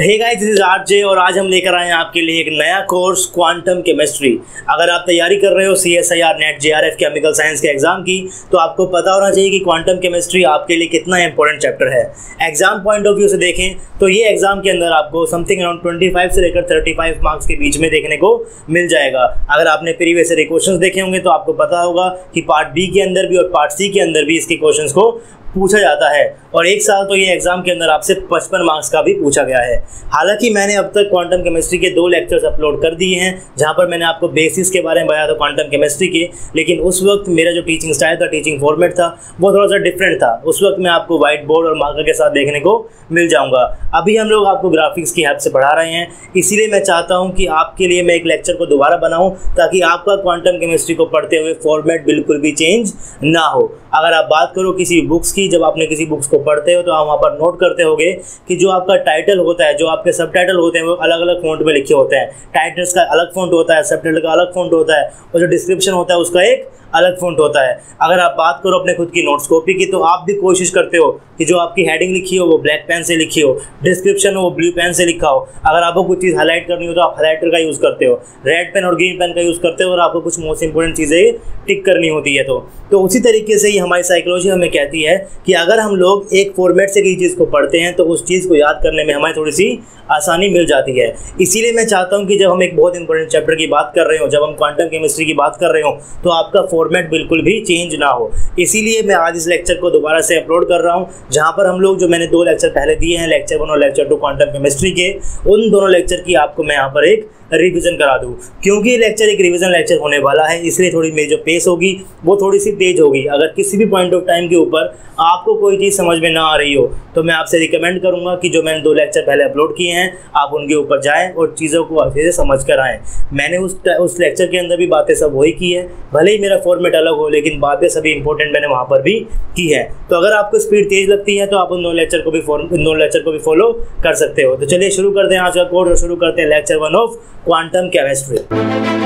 Hey guys, this is RJ और आज हम लेकर आए हैं आपके लिए एक नया कोर्स क्वांटम केमिस्ट्री। अगर आप तैयारी कर रहे हो CSIR-NET JRF केमिकल साइंस के एग्जाम की, तो आपको पता होना चाहिए कि क्वांटम केमिस्ट्री आपके लिए कितना इंपॉर्टेंट चैप्टर है। एग्जाम पॉइंट ऑफ व्यू से देखें तो ये एग्जाम के अंदर आपको समथिंग अराउंड 25 से लेकर 35 मार्क्स के बीच में देखने को मिल जाएगा। अगर आपने प्रीवियस ईयर क्वेश्चन देखे होंगे तो आपको पता होगा कि पार्ट बी के अंदर भी और पार्ट सी के अंदर भी इसके क्वेश्चन को पूछा जाता है, और एक साल तो ये एग्जाम के अंदर आपसे 55 मार्क्स का भी पूछा गया है। हालांकि मैंने अब तक क्वांटम केमिस्ट्री के 2 लेक्चर्स अपलोड कर दिए हैं, जहां पर मैंने आपको बेसिस के बारे में बताया था क्वांटम केमिस्ट्री के, लेकिन उस वक्त मेरा जो टीचिंग स्टाइल था, टीचिंग फॉर्मेट था, वो थोड़ा सा डिफरेंट था। उस वक्त मैं आपको व्हाइट बोर्ड और मार्कर के साथ देखने को मिल जाऊँगा। अभी हम लोग आपको ग्राफिक्स की हेल्प से पढ़ा रहे हैं, इसीलिए मैं चाहता हूँ कि आपके लिए मैं एक लेक्चर को दोबारा बनाऊँ, ताकि आपका क्वांटम केमिस्ट्री को पढ़ते हुए फॉर्मेट बिल्कुल भी चेंज ना हो। अगर आप बात करो किसी बुक्स की, जब आपने किसी बुक्स को पढ़ते हो तो आप वहाँ पर नोट करते होगे कि जो आपका टाइटल होता है, जो आपके सब टाइटल होते हैं, वो अलग अलग फॉन्ट में लिखे होते हैं। टाइटल्स का अलग फॉन्ट होता है, सब टाइटल का अलग फॉन्ट होता है, और जो डिस्क्रिप्शन होता है उसका एक अलग फॉन्ट होता है। अगर आप बात करो अपने खुद की नोट्स कॉपी की, तो आप भी कोशिश करते हो कि जो आपकी हेडिंग लिखी हो वो ब्लैक पेन से लिखी हो, डिस्क्रिप्शन हो वो ब्लू पेन से लिखा हो। अगर आपको कुछ चीज़ हाईलाइट करनी हो तो आप हाईलाइटर का यूज़ करते हो, रेड पेन और ग्रीन पेन का यूज़ करते हो, और आपको कुछ मोस्ट इंपॉर्टेंट चीज़ें टिक करनी होती है। तो उसी तरीके से ही हमारी साइकोलॉजी हमें कहती है कि अगर हम लोग एक फॉर्मेट से किसी चीज़ को पढ़ते हैं तो उस चीज़ को याद करने में हमें थोड़ी सी आसानी मिल जाती है। इसीलिए मैं चाहता हूँ कि जब हम एक बहुत इंपॉर्टेंट चैप्टर की बात कर रहे हो, जब हम क्वांटम केमिस्ट्री की बात कर रहे हो, तो आपका फॉर्मेट बिल्कुल भी चेंज ना हो। इसीलिए मैं आज इस लेक्चर को दोबारा से अपलोड कर रहा हूँ, जहाँ पर हम लोग जो मैंने 2 लेक्चर पहले दिए हैं, लेक्चर 1 और लेक्चर 2 क्वांटम केमिस्ट्री के, उन दोनों लेक्चर की आपको मैं यहाँ पर एक रिवीजन करा दूँ। क्योंकि लेक्चर एक रिवीजन लेक्चर होने वाला है, इसलिए थोड़ी मेरी जो पेस होगी वो थोड़ी सी तेज होगी। अगर किसी भी पॉइंट ऑफ टाइम के ऊपर आपको कोई चीज़ समझ में ना आ रही हो तो मैं आपसे रिकमेंड करूँगा कि जो मैंने 2 लेक्चर पहले अपलोड किए हैं, आप उनके ऊपर जाएँ और चीज़ों को अच्छे से समझ कर आएँ। मैंने उस लेक्चर के अंदर भी बातें सब वही की है, भले ही मेरा फॉर्मेट अलग हो, लेकिन बातें सभी इंपॉर्टेंट मैंने वहाँ पर भी की है। तो अगर आपको स्पीड तेज़ लगती है तो आप उन 2 लेक्चर को भी फॉलो कर सकते हो। तो चलिए शुरू करते हैं आज का कोर्स और शुरू करते हैं lecture 1 of quantum chemistry.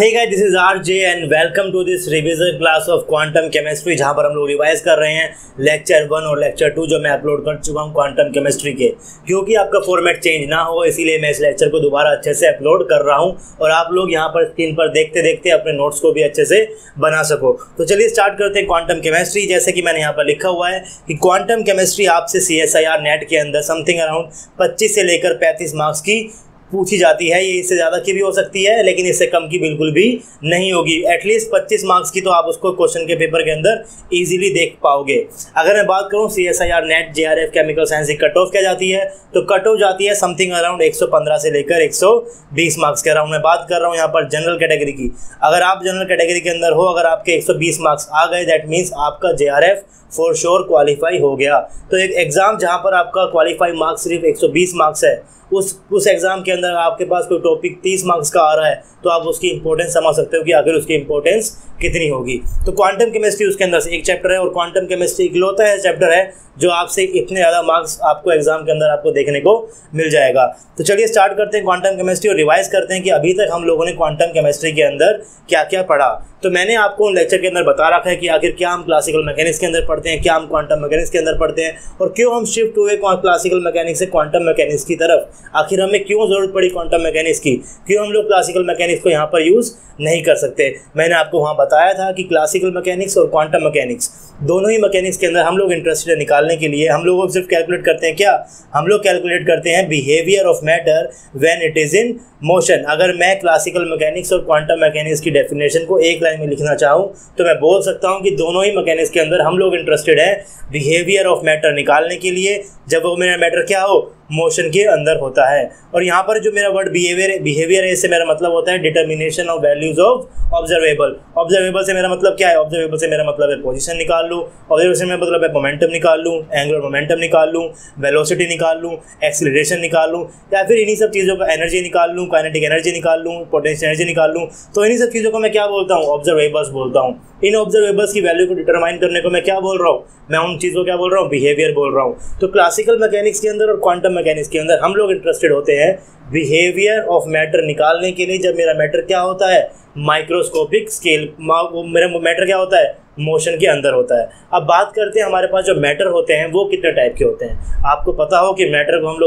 Hey guys, this is RJ and welcome to this revision class of quantum chemistry, जहां पर हम लोग रिवाइज कर रहे हैं लेक्चर 1 और लेक्चर 2 जो मैं अपलोड कर चुका हूं क्वांटम केमिस्ट्री के। क्योंकि आपका फॉर्मेट चेंज ना हो, इसीलिए मैं इस लेक्चर को दोबारा अच्छे से अपलोड कर रहा हूं, और आप लोग यहां पर स्क्रीन पर देखते देखते अपने नोट्स को भी अच्छे से बना सको। तो चलिए स्टार्ट करते हैं क्वांटम केमिस्ट्री। जैसे कि मैंने यहाँ पर लिखा हुआ है कि क्वांटम केमिस्ट्री आपसे CSIR-NET के अंदर समथिंग अराउंड 25 से लेकर 35 मार्क्स की पूछी जाती है। ये इससे ज़्यादा की भी हो सकती है, लेकिन इससे कम की बिल्कुल भी नहीं होगी। एटलीस्ट 25 मार्क्स की तो आप उसको क्वेश्चन के पेपर के अंदर इजीली देख पाओगे। अगर मैं बात करूँ CSIR-NET JRF केमिकल साइंस की कट ऑफ क्या जाती है, तो कट ऑफ जाती है समथिंग अराउंड 115 से लेकर 120 मार्क्स के अराउंड। मैं बात कर रहा हूँ यहाँ पर जनरल कैटेगरी की। अगर आप जनरल कैटेगरी के अंदर हो, अगर आपके 120 मार्क्स आ गए, दैट मीन्स आपका JRF फॉर श्योर क्वालिफाई हो गया। तो एक एग्ज़ाम जहाँ पर आपका क्वालिफाई मार्क्स सिर्फ 120 मार्क्स है, उस एग्ज़ाम के अंदर आपके पास कोई टॉपिक 30 मार्क्स का आ रहा है, तो आप उसकी इंपॉर्टेंस समझ सकते हो कि आखिर उसकी इंपॉर्टेंस कितनी होगी। तो क्वांटम केमिस्ट्री उसके अंदर से एक चैप्टर है, और क्वांटम केमिस्ट्री इकलौता है चैप्टर है जो आपसे इतने ज़्यादा मार्क्स आपको एग्जाम के अंदर आपको देखने को मिल जाएगा। तो चलिए स्टार्ट करते हैं क्वांटम केमिस्ट्री और रिवाइज करते हैं कि अभी तक हम लोगों ने क्वांटम केमिस्ट्री के अंदर क्या क्या पढ़ा। तो मैंने आपको उन लेक्चर के अंदर बता रखा है कि आखिर क्या हम क्लासिकल मैकेनिक्स के अंदर पढ़ते हैं, क्या हम क्वांटम मैकेनिक्स के अंदर पढ़ते हैं, और क्यों हम शिफ्ट हुए क्लासिकल मैकेनिक्स से क्वांटम मैकेनिक्स की तरफ। आखिर हमें क्यों ज़रूरत पड़ी क्वांटम मैकेनिक्स की, क्यों हम लोग क्लासिकल मैकेनिक्स को यहाँ पर यूज़ नहीं कर सकते। मैंने आपको वहाँ बताया था कि क्लासिकल मैकेनिक्स और क्वांटम मैकेनिक्स दोनों ही मैकेनिक्स के अंदर हम लोग इंटरेस्टेड निकालने के लिए हम लोग सिर्फ कैलकुलेट करते हैं क्या, हम लोग कैलकुलेट करते हैं behaviour of matter when it is in motion. अगर मैं क्लासिकल मैकेनिक्स और क्वांटम मैकेनिक्स की डेफिनेशन को एक लाइन में लिखना चाहूँ तो मैं बोल सकता हूँ कि दोनों ही मैकेनिक्स के अंदर हम लोग इंटरेस्टेड हैं बिहेवियर ऑफ मैटर निकालने के लिए। जब वो मेरा मैटर क्या हो, मोशन के अंदर होता है। और यहाँ पर जो मेरा वर्ड बिहेवियर है, इससे मेरा मतलब होता है determination of values of observable. Observable से मेरा मतलब क्या है? ऑब्जर्वेबल से मेरा मतलब है पोजीशन निकाल लूँ, ऑब्जर्वेबल से मेरा मतलब है मोमेंटम निकाल लूँ, एंगुलर मोमेंटम निकाल लूँ, वेलोसिटी निकाल लूँ, एक्सीलरेशन निकाल लूँ, या फिर इन्हीं सब चीज़ों का एनर्जी निकाल लूँ, काइनेटिक एनर्जी निकाल लूँ, पोटेंशियल एनर्जी निकाल लूँ। तो इन्हीं सब चीज़ों को मैं क्या बोलता हूँ? ऑब्जर्वेबल्स बोलता हूँ। इन ऑब्जर्वेबल्स की वैल्यू को डिटरमाइन करने को मैं क्या बोल रहा हूँ? मैं उन चीज़ों को क्या बोल रहा हूँ? बिहेवियर बोल रहा हूँ। तो क्लासिकल मैकेनिक्स के अंदर और क्वांटम मैकेनिक्स के अंदर हम लोग इंटरेस्टेड होते हैं बिहेवियर ऑफ मैटर निकालने के लिए, जब मेरा मैटर क्या होता है? Microscopic scale. मेरा मैटर क्या होता है? मोशन के अंदर होता है। अब बात करते हैं हमारे पास जो मैटर होते हैं वो कितने टाइप के होते हैं। आपको पता हो कि मैटर को हम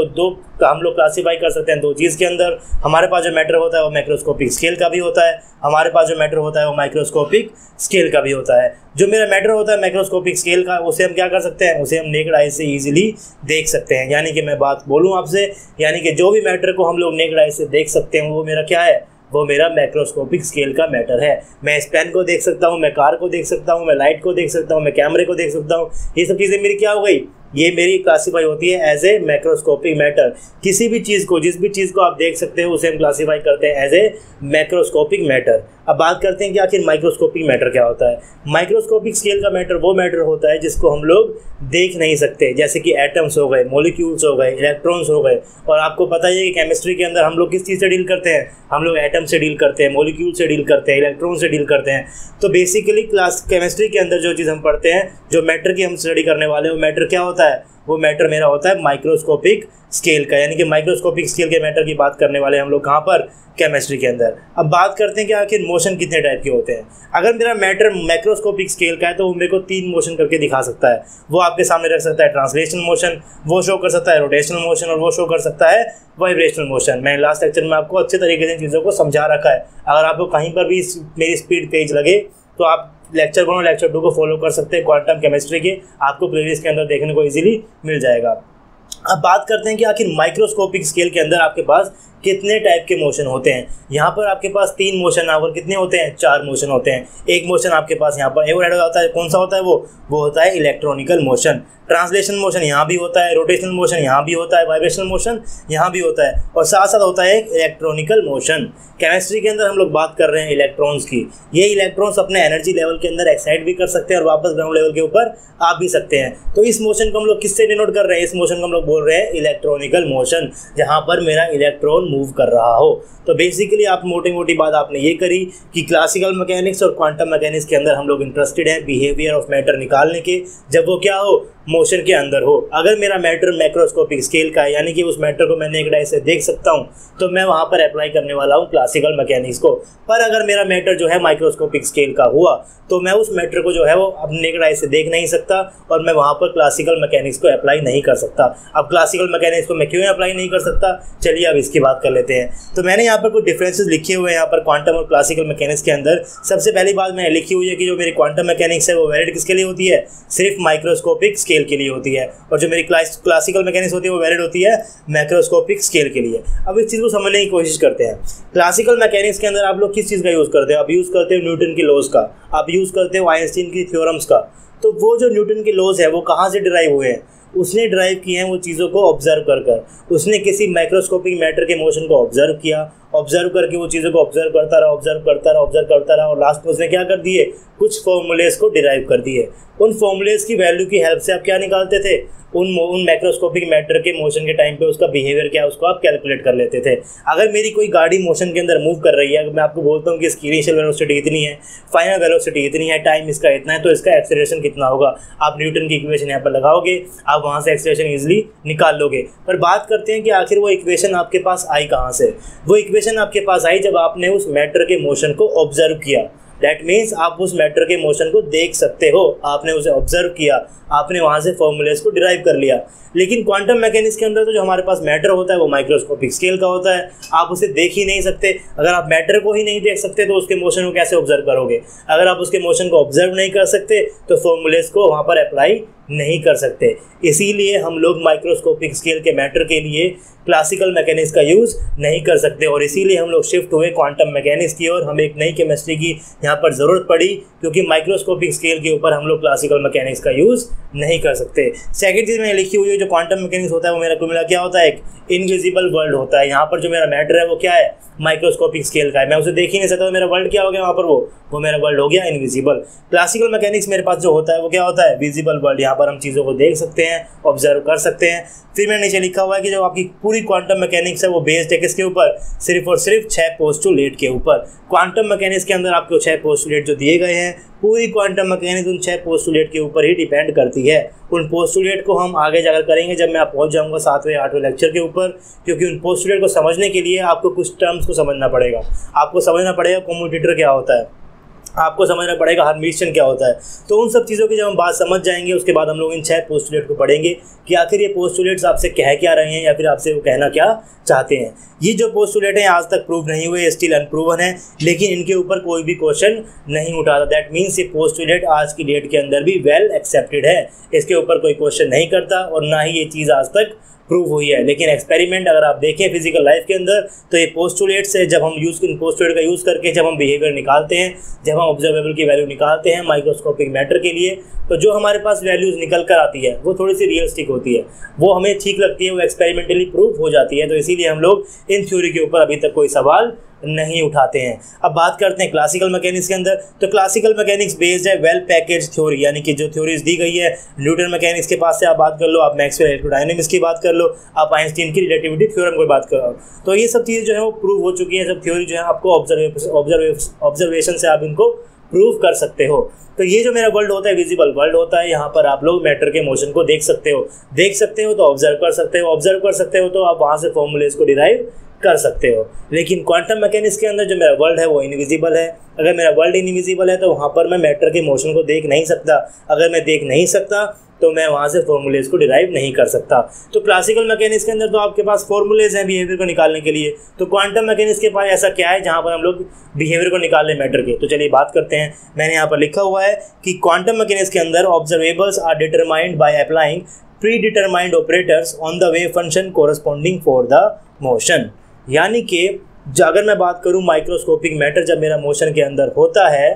लोग क्लासीफाई कर सकते हैं दो चीज़ के अंदर। हमारे पास जो मैटर होता है वो माइक्रोस्कोपिक स्केल का भी होता है, हमारे पास जो मैटर होता है वो माइक्रोस्कोपिक स्केल का भी होता है। जो मेरा मैटर होता है माइक्रोस्कोपिक स्केल का, उसे हम क्या कर सकते हैं? उसे हम नेकेड आई से ईजिली देख सकते हैं। यानी कि मैं बात बोलूँ आपसे, यानी कि जो भी मैटर को हम लोग नेकेड आई से देख सकते हैं वो मेरा क्या है? वो मेरा मैक्रोस्कोपिक स्केल का मैटर है। मैं इस पेन को देख सकता हूँ, मैं कार को देख सकता हूँ, मैं लाइट को देख सकता हूँ, मैं कैमरे को देख सकता हूँ। ये सब चीज़ें मेरी क्या हो गई? ये मेरी क्लासीफाई होती है एज ए मैक्रोस्कोपिक मैटर। किसी भी चीज़ को, जिस भी चीज़ को आप देख सकते हो, उसे हम क्लासीफाई करते हैं एज ए मैक्रोस्कोपिक मैटर। अब बात करते हैं कि आखिर माइक्रोस्कोपिक मैटर क्या होता है। माइक्रोस्कोपिक स्केल का मैटर वो मैटर होता है जिसको हम लोग देख नहीं सकते, जैसे कि एटम्स हो गए, मोलिक्यूल्स हो गए, इलेक्ट्रॉन्स हो गए। और आपको पता ही है कि केमिस्ट्री के अंदर हम लोग किस चीज़ से डील करते हैं? हम लोग एटम से डील करते हैं, मोलिक्यूल से डील करते हैं, इलेक्ट्रॉन से डील करते हैं। तो बेसिकली क्लास केमिस्ट्री के अंदर जो चीज़ हम पढ़ते हैं, जो मैटर की हम स्टडी करने वाले हैं, वो मैटर क्या होता है? वो मैटर मेरा होता है माइक्रोस्कोपिक स्केल का। यानी कि माइक्रोस्कोपिक स्केल के मैटर की बात करने वाले हम लोग कहाँ पर? केमिस्ट्री के अंदर। अब बात करते हैं कि आखिर मोशन कितने टाइप के होते हैं। अगर मेरा मैटर माइक्रोस्कोपिक स्केल का है तो वो मेरे को 3 मोशन करके दिखा सकता है। वो आपके सामने रख सकता है ट्रांसलेशन मोशन, वो शो कर सकता है रोटेशनल मोशन, और वो शो कर सकता है वाइब्रेशनल मोशन। मैंने लास्ट लेक्चर में आपको अच्छे तरीके से चीज़ों को समझा रखा है। अगर आपको कहीं पर भी मेरी स्पीड तेज लगे तो आप लेक्चर 1 और लेक्चर 2 को फॉलो कर सकते हैं क्वांटम केमिस्ट्री के, आपको प्लेलिस्ट के अंदर देखने को इजीली मिल जाएगा। अब बात करते हैं कि आखिर माइक्रोस्कोपिक स्केल के अंदर आपके पास कितने टाइप के मोशन होते हैं। यहाँ पर आपके पास 3 मोशन आवर कितने होते हैं? 4 मोशन होते हैं। एक मोशन आपके पास यहाँ पर एवरेड होता है, कौन सा होता है वो होता है इलेक्ट्रॉनिकल मोशन। ट्रांसलेशन मोशन यहाँ भी होता है, रोटेशनल मोशन यहाँ भी होता है, वाइब्रेशनल मोशन यहाँ भी होता है, और साथ साथ होता है इलेक्ट्रॉनिकल मोशन। केमिस्ट्री के अंदर हम लोग बात कर रहे हैं इलेक्ट्रॉन्स की। ये इलेक्ट्रॉन्स अपने एनर्जी लेवल के अंदर एक्साइट भी कर सकते हैं और वापस ग्राउंड लेवल के ऊपर आ भी सकते हैं। तो इस मोशन को हम लोग किससे डिनोट कर रहे हैं? इस मोशन को हम लोग बोल रहे हैं इलेक्ट्रॉनिकल मोशन, जहाँ पर मेरा इलेक्ट्रॉन मूव कर रहा हो। तो बेसिकली आप मोटी मोटी बात आपने ये करी कि क्लासिकल मैकेनिक्स और क्वांटम मैकेनिक्स के अंदर हम लोग इंटरेस्टेड हैं बिहेवियर ऑफ मैटर निकालने के, जब वो क्या हो? मोशन के अंदर हो। अगर मेरा मैटर माइक्रोस्कोपिक स्केल का है, यानी कि उस मैटर को मैं नेकेड आई से देख सकता हूँ, तो मैं वहाँ पर अप्लाई करने वाला हूँ क्लासिकल मैकेनिक्स को। पर अगर मेरा मैटर जो है माइक्रोस्कोपिक स्केल का हुआ तो मैं उस मैटर को जो है वो अब नेकेड आई से देख नहीं सकता, और मैं वहाँ पर क्लासिकल मैकेनिक्स को अप्लाई नहीं कर सकता। अब क्लासिकल मैकेनिक्स को मैं क्यों अप्लाई नहीं कर सकता, चलिए अब इसकी बात कर लेते हैं। तो मैंने यहाँ पर कुछ डिफरेंसेस लिखे हुए हैं यहाँ पर क्वांटम और क्लासिकल मैकेनिक्स के अंदर। सबसे पहली बात मैंने लिखी हुई है कि जो मेरी क्वांटम मैकेनिक्स है वो वैलिड किसके लिए होती है? सिर्फ माइक्रोस्कोपिक स्केल के लिए होती है। और जो मेरी क्लासिकल मैकेनिक्स होती है वो वैलिड होती है माइक्रोस्कोपिक स्केल के लिए। अब इस चीज़ को समझने की कोशिश करते हैं। क्लासिकल मैकेनिक्स के अंदर आप लोग किस चीज़ का यूज़ करते हो? आप यूज़ करते हो न्यूटन के लॉज का, आप यूज़ करते हो आइंस्टीन की थ्योरम्स का। तो वो जो न्यूटन के लॉज है वो कहाँ से डिराइव हुए हैं? उसने ड्राइव किए हैं वो चीज़ों को ऑब्जर्व कर कर। उसने किसी माइक्रोस्कोपिक मैटर के मोशन को ऑब्जर्व किया, ऑब्जर्व करके वो चीज़ों को ऑब्जर्व करता रहा, ऑब्जर्व करता रहा, ऑब्जर्व करता रहा, और लास्ट में उसने क्या कर दिए? कुछ फॉर्मूलेस को डिराइव कर दिए। उन फॉर्मूलेस की वैल्यू की हेल्प से आप क्या निकालते थे? उन माइक्रोस्कोपिक मैटर के मोशन के टाइम पे उसका बिहेवियर क्या है उसको आप कैलकुलेट कर लेते थे। अगर मेरी कोई गाड़ी मोशन के अंदर मूव कर रही है, अगर मैं आपको बोलता हूँ कि इसकी इनिशियल वेलोसिटी इतनी है, फाइनल वेलोसिटी इतनी है, टाइम इसका इतना है, तो इसका एक्सीलरेशन कितना होगा? आप न्यूटन की इक्वेशन यहाँ पर लगाओगे, आप वहाँ से एक्सीलरेशन ईजिली निकाल लोगे। पर बात करते हैं कि आखिर वो इक्वेशन आपके पास आई कहाँ से? वो इक्वेशन आपके पास आई जब आपने उस मैटर के मोशन को ऑब्जर्व किया। दैट मीन्स आप उस मैटर के मोशन को देख सकते हो, आपने उसे ऑब्जर्व किया, आपने वहाँ से फॉर्मूलेस को डिराइव कर लिया। लेकिन क्वांटम मैकेनिक्स के अंदर तो जो हमारे पास मैटर होता है वो माइक्रोस्कोपिक स्केल का होता है, आप उसे देख ही नहीं सकते। अगर आप मैटर को ही नहीं देख सकते तो उसके मोशन को कैसे ऑब्जर्व करोगे? अगर आप उसके मोशन को ऑब्जर्व नहीं कर सकते तो फॉर्मूलेस को वहाँ पर अप्लाई नहीं कर सकते। इसीलिए हम लोग माइक्रोस्कोपिक स्केल के मैटर के लिए क्लासिकल मैकेनिक्स का यूज़ नहीं कर सकते, और इसीलिए हम लोग शिफ्ट हुए क्वांटम मैकेनिक्स की, और हम एक नई केमिस्ट्री की यहाँ यहाँ पर ज़रूरत पड़ी क्योंकि माइक्रोस्कोपिक स्केल के ऊपर हम लोग क्लासिकल मैकेनिक्स का यूज़ नहीं कर सकते। सेकंड चीज़ मैंने लिखी हुई है, जो क्वांटम मैकेनिक्स होता है वो मेरा कुल क्या होता है, एक इनविजिबल वर्ल्ड होता है। यहाँ पर जो मेरा मैटर है वो क्या है, माइक्रोस्कोपिक स्केल का है, मैं उसे देख ही नहीं सकता, मेरा वर्ल्ड क्या हो गया वहाँ पर, वो मेरा वर्ल्ड हो गया इनविजिबल। क्लासिकल मैकेनिक्स मेरे पास जो होता है वो क्या होता है, विजिबल वर्ल्ड, यहाँ पर हम चीज़ों को देख सकते हैं, ऑब्जर्व कर सकते हैं। फिर मैंने नीचे लिखा हुआ है कि जो आपकी पूरी क्वांटम मैकेनिक्स है वो बेस्ड है किसके ऊपर, सिर्फ और सिर्फ 6 पोस्टुलेट के ऊपर। क्वांटम मैकेनिक्स के अंदर आपको 6 पोस्टुलेट जो दिए गए हैं, पूरी क्वांटम मैकेनिक्स उन 6 पोस्टुलेट के ऊपर ही डिपेंड करती है। उन पोस्टुलेट को हम आगे जाकर करेंगे जब मैं पहुंच जाऊंगा 7वें 8वें लेक्चर के ऊपर, क्योंकि उन पोस्टुलेट को समझने के लिए आपको कुछ टर्म्स को समझना पड़ेगा। आपको समझना पड़ेगा कम्यूटेटर क्या होता है, आपको समझना पड़ेगा हर्मिटियन क्या होता है। तो उन सब चीज़ों की जब हम बात समझ जाएंगे उसके बाद हम लोग इन 6 पोस्टुलेट को पढ़ेंगे कि आखिर ये पोस्टुलेट्स आपसे कह क्या रहे हैं या फिर आपसे वो कहना क्या चाहते हैं। ये जो पोस्टुलेट हैं आज तक प्रूव नहीं हुए, स्टिल अनप्रूवन है, लेकिन इनके ऊपर कोई भी क्वेश्चन नहीं उठाता। दैट मीन्स ये पोस्टुलेट आज की डेट के अंदर भी वेल एक्सेप्टेड है, इसके ऊपर कोई क्वेश्चन नहीं करता और ना ही ये चीज़ आज तक प्रूव हुई है। लेकिन एक्सपेरिमेंट अगर आप देखें फिजिकल लाइफ के अंदर तो ये पोस्टुलेट से जब हम पोस्टुलेट का यूज़ करके जब हम बिहेवियर निकालते हैं, जब हम ऑब्जर्वेबल की वैल्यू निकालते हैं माइक्रोस्कोपिक मैटर के लिए, तो जो हमारे पास वैल्यूज़ निकल कर आती है वो थोड़ी सी रियलिस्टिक होती है, वो हमें ठीक लगती है, वो एक्सपेरिमेंटली प्रूव हो जाती है। तो इसीलिए हम लोग इन थ्योरी के ऊपर अभी तक कोई सवाल नहीं उठाते हैं। अब बात करते हैं क्लासिकल मैकेनिक्स के अंदर, तो क्लासिकल मैकेनिक्स बेस्ड है वेल पैकेज थ्योरी, यानी कि जो थ्योरीज दी गई है न्यूटन मैकेनिक्स के पास से आप बात कर लो, आप मैक्सवेल इलेक्ट्रोडायनेमिक्स की बात कर लो, आप आइंस्टीन की रिलेटिविटी थ्योरम की बात करो, तो ये सब चीज़ें जो है वो प्रूव हो चुकी हैं। सब थ्योरी जो है आपको ऑब्जर्वेशन से आप इनको प्रूव कर सकते हो। तो ये जो मेरा वर्ल्ड होता है विजिबल वर्ल्ड होता है, यहाँ पर आप लोग मैटर के मोशन को देख सकते हो, देख सकते हो तो ऑब्जर्व कर सकते हो, ऑब्जर्व कर सकते हो तो आप वहाँ से फॉर्मूलेज को डिराइव कर सकते हो। लेकिन क्वांटम मैकेनिक्स के अंदर जो मेरा वर्ल्ड है वो इनविजिबल है, अगर मेरा वर्ल्ड इनविजिबल है तो वहाँ पर मैं मैटर के मोशन को देख नहीं सकता, अगर मैं देख नहीं सकता तो मैं वहाँ से फॉर्मूलेज को डिराइव नहीं कर सकता। तो क्लासिकल मैकेनिक्स के अंदर तो आपके पास फॉर्मूलेज हैं बिहेवियर को निकालने के लिए, तो क्वांटम मैकेनिक्स के पास ऐसा क्या है जहाँ पर हम लोग बिहेवियर को निकाल लें मैटर के। तो चलिए बात करते हैं। मैंने यहाँ पर लिखा हुआ है कि क्वांटम मैकेनिक्स के अंदर observables are determined by applying predetermined operators on the wave function corresponding for the motion, यानी कि अगर मैं बात करूं माइक्रोस्कोपिक मैटर जब मेरा मोशन के अंदर होता है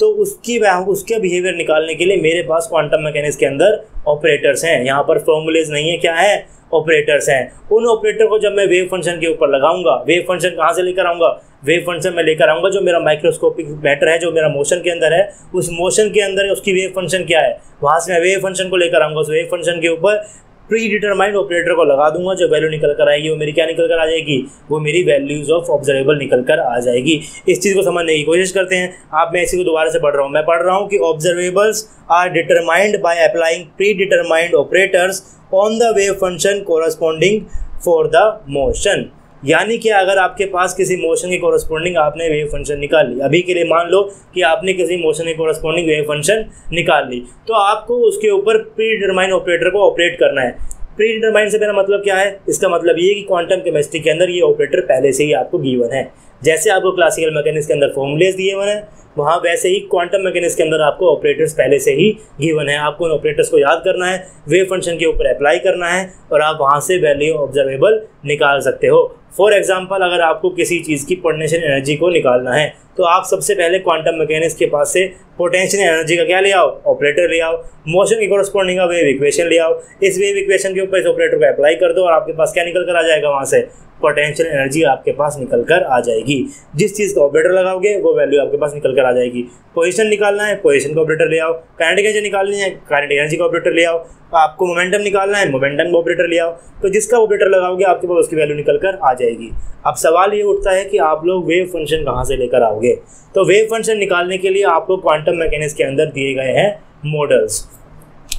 तो उसके बिहेवियर निकालने के लिए मेरे पास क्वांटम मैकेनिक्स के अंदर ऑपरेटर्स हैं, यहाँ पर फॉर्मूलेज नहीं है, क्या है, ऑपरेटर्स हैं। उन ऑपरेटर को जब मैं वेव फंक्शन के ऊपर लगाऊंगा, वेव फंक्शन कहाँ से लेकर आऊँगा, वेव फंक्शन में लेकर आऊँगा जो मेरा माइक्रोस्कोपिक मैटर है, जो मेरा मोशन के अंदर है, उस मोशन के अंदर उसकी वेव फंक्शन क्या है, वहाँ से मैं वेव फंक्शन को लेकर आऊँगा, उस वेव फंक्शन के ऊपर प्री डिटरमाइंड ऑपरेटर को लगा दूंगा, जो वैल्यू निकल कर आएगी वो मेरी क्या निकल कर आ जाएगी, वो मेरी वैल्यूज ऑफ ऑब्जर्वेबल निकल कर आ जाएगी। इस चीज़ को समझने की कोशिश करते हैं आप, मैं इसी को दोबारा से पढ़ रहा हूँ, मैं पढ़ रहा हूँ कि observables are determined by applying predetermined operators on the wave function corresponding for the motion, यानी कि अगर आपके पास किसी मोशन के कोरस्पॉन्डिंग आपने वेव फंक्शन निकाल ली, अभी के लिए मान लो कि आपने किसी मोशन के कोरस्पॉन्डिंग वेव फंक्शन निकाल ली, तो आपको उसके ऊपर प्री डिटरमाइन ऑपरेटर को ऑपरेट करना है। प्री डिटरमाइन से मेरा मतलब क्या है, इसका मतलब ये कि क्वांटम केमिस्ट्री के अंदर ये ऑपरेटर पहले से ही आपको गिवन है, जैसे आपको क्लासिकल मैकेनिक्स के अंदर फॉर्मूलेज दिए हुए हैं वहाँ वैसे ही क्वांटम मैकेनिक्स के अंदर आपको ऑपरेटर्स पहले से ही गिवन है, आपको उन ऑपरेटर्स को याद करना है, वेव फंक्शन के ऊपर अप्लाई करना है और आप वहाँ से वैल्यू ऑब्जर्वेबल निकाल सकते हो। फॉर एग्जाम्पल अगर आपको किसी चीज़ की पोटेंशियल एनर्जी को निकालना है तो आप सबसे पहले क्वांटम मैकेनिक्स के पास से पोटेंशियल एनर्जी का क्या ले आओ, ऑपरेटर ले आओ, मोशन के कोरस्पॉन्डिंग का वेव इक्वेशन ले आओ, इस वेव इक्वेशन के ऊपर इस ऑपरेटर को अप्लाई कर दो और आपके पास क्या निकल कर आ जाएगा, वहाँ से पोटेंशियल एनर्जी आपके पास निकल कर आ जाएगी। जिस चीज़ का ऑपरेटर लगाओगे वो वैल्यू आपके पास निकल कर आ जाएगी। पोजीशन निकालना है, पोजीशन का ऑपरेटर ले आओ, काइनेटिक एनर्जी निकालनी है, काइनेटिक एनर्जी का ऑपरेटर ले आओ, आपको मोमेंटम निकालना है, मोमेंटम का ऑपरेटर ले आओ। तो जिसका ऑपरेटर लगाओगे आपके पास उसकी वैल्यू निकल कर आ जाएगी। अब सवाल ये उठता है कि आप लोग वेव फंक्शन कहाँ से लेकर आओगे, तो वेव फंक्शन निकालने के लिए आपको क्वांटम मैकेनिक्स के अंदर दिए गए हैं मॉडल्स।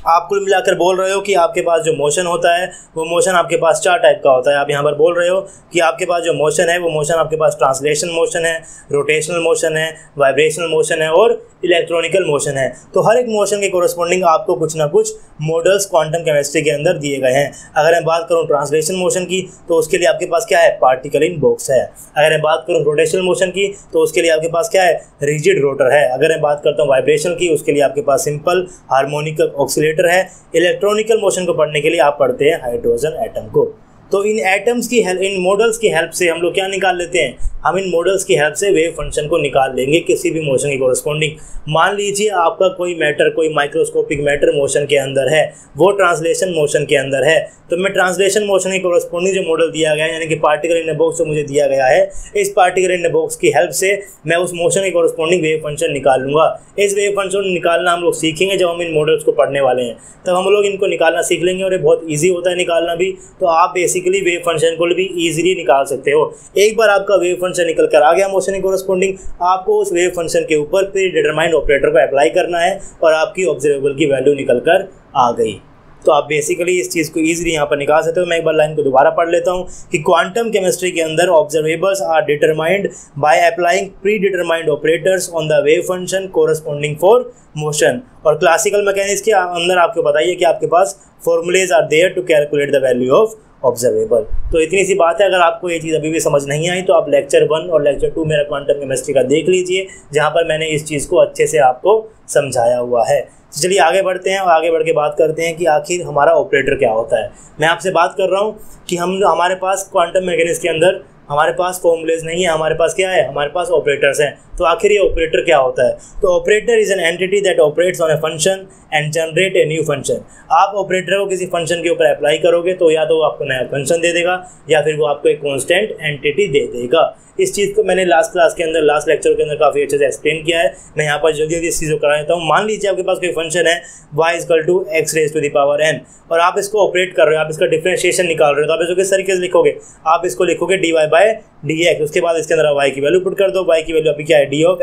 आप कुल मिलाकर बोल रहे हो कि आपके पास जो मोशन होता है वो मोशन आपके पास 4 टाइप का होता है। आप यहाँ पर बोल रहे हो कि आपके पास जो मोशन है वो मोशन आपके पास ट्रांसलेशन मोशन है, रोटेशनल मोशन है, वाइब्रेशनल मोशन है और इलेक्ट्रॉनिकल मोशन है। तो हर एक मोशन के कोरस्पॉन्डिंग आपको कुछ ना कुछ मॉडल्स क्वांटम केमिस्ट्री के अंदर दिए गए हैं। अगर मैं बात करूँ ट्रांसलेशन मोशन की तो उसके लिए आपके पास क्या है, पार्टिकल इन बॉक्स है। अगर मैं बात करूँ रोटेशनल मोशन की तो उसके लिए आपके पास क्या है, रिजिड रोटर है। अगर मैं बात करता हूँ वाइब्रेशन की, उसके लिए आपके पास सिंपल हार्मोनिक ऑक्सीलेटर है। इलेक्ट्रॉनिकल मोशन को पढ़ने के लिए आप पढ़ते हैं हाइड्रोजन एटम को। तो इन एटम्स की हेल्प, इन मॉडल्स की हेल्प से हम लोग क्या निकाल लेते हैं, हम इन मॉडल्स की हेल्प से वेव फंक्शन को निकाल लेंगे किसी भी मोशन की कोरस्पॉन्डिंग। मान लीजिए आपका कोई मैटर, कोई माइक्रोस्कोपिक मैटर मोशन के अंदर है, वो ट्रांसलेशन मोशन के अंदर है, तो मैं ट्रांसलेशन मोशन की कोरस्पॉन्डिंग जो मॉडल दिया गया है यानी कि पार्टिकल इन अ बॉक्स जो मुझे दिया गया है, इस पार्टिकल इन अ बॉक्स की हेल्प से मैं उस मोशन की कोरस्पॉन्डिंग वेव फंक्शन निकाल लूँगा। इस वेव फंक्शन निकालना हम लोग सीखेंगे जब हम इन मॉडल्स को पढ़ने वाले हैं, तब हम लोग इनको निकालना सीख लेंगे और ये बहुत ईजी होता है निकालना भी, तो आप बेसिकली वेव फंक्शन को भी इजीली निकाल सकते हो। एक बार आपका वेव फंक्शन निकल कर आ गया मोशन की कोरस्पॉन्डिंग, आपको उस वेव फंक्शन के ऊपर प्री डिटरमाइंड ऑपरेटर को अप्लाई करना है और आपकी ऑब्जर्वेबल की वैल्यू निकल कर आ गई। तो आप बेसिकली इस चीज़ को ईजिली यहाँ पर निकाल सकते हो। मैं एक बार लाइन को दोबारा पढ़ लेता हूँ कि क्वांटम केमिस्ट्री के अंदर observables are determined by applying predetermined operators on the wave function corresponding for motion. और क्लासिकल मैकेनिक्स के अंदर आपको बताइए कि आपके पास formulas are there to calculate the value of observable. तो इतनी सी बात है। अगर आपको ये चीज़ अभी भी समझ नहीं आई तो आप लेक्चर 1 और लेक्चर 2 मेरा क्वांटम केमिस्ट्री का देख लीजिए, जहाँ पर मैंने इस चीज़ को अच्छे से आपको समझाया हुआ है। तो चलिए आगे बढ़ते हैं और आगे बढ़ के बात करते हैं कि आखिर हमारा ऑपरेटर क्या होता है। मैं आपसे बात कर रहा हूँ कि हमारे पास क्वांटम मैकेनिक्स के अंदर हमारे पास फॉर्मूलेज नहीं है, हमारे पास क्या है, हमारे पास ऑपरेटर्स हैं। तो आखिर ये ऑपरेटर क्या होता है? तो operator is an entity that operates on a function and generate a new function. आप ऑपरेटर को किसी फंक्शन के ऊपर अप्लाई करोगे तो या तो आपको नया फंक्शन दे देगा या फिर वो आपको एक कॉन्स्टेंट एंटिटी दे देगा। इस चीज़ को मैंने लास्ट लेक्चर के अंदर काफ़ी अच्छे से एक्सप्लेन किया है। मैं यहाँ पर जल्दी जल्दी इस चीज़ को करा देता हूँ। मान लीजिए आपके पास कोई फंक्शन है y = x⁻⁴ और आप इसको ऑपरेट कर रहे हो, आप इसका डिफ्रेंशिएशन निकाल रहे हो, तो आप इसको किस तरीके से लिखोगे? आप इसको लिखोगे dy/dx। उसके बाद इसके अंदर y की वैल्यू पुट कर दो। y की वैल्यू अभी क्या है, d(x⁻⁴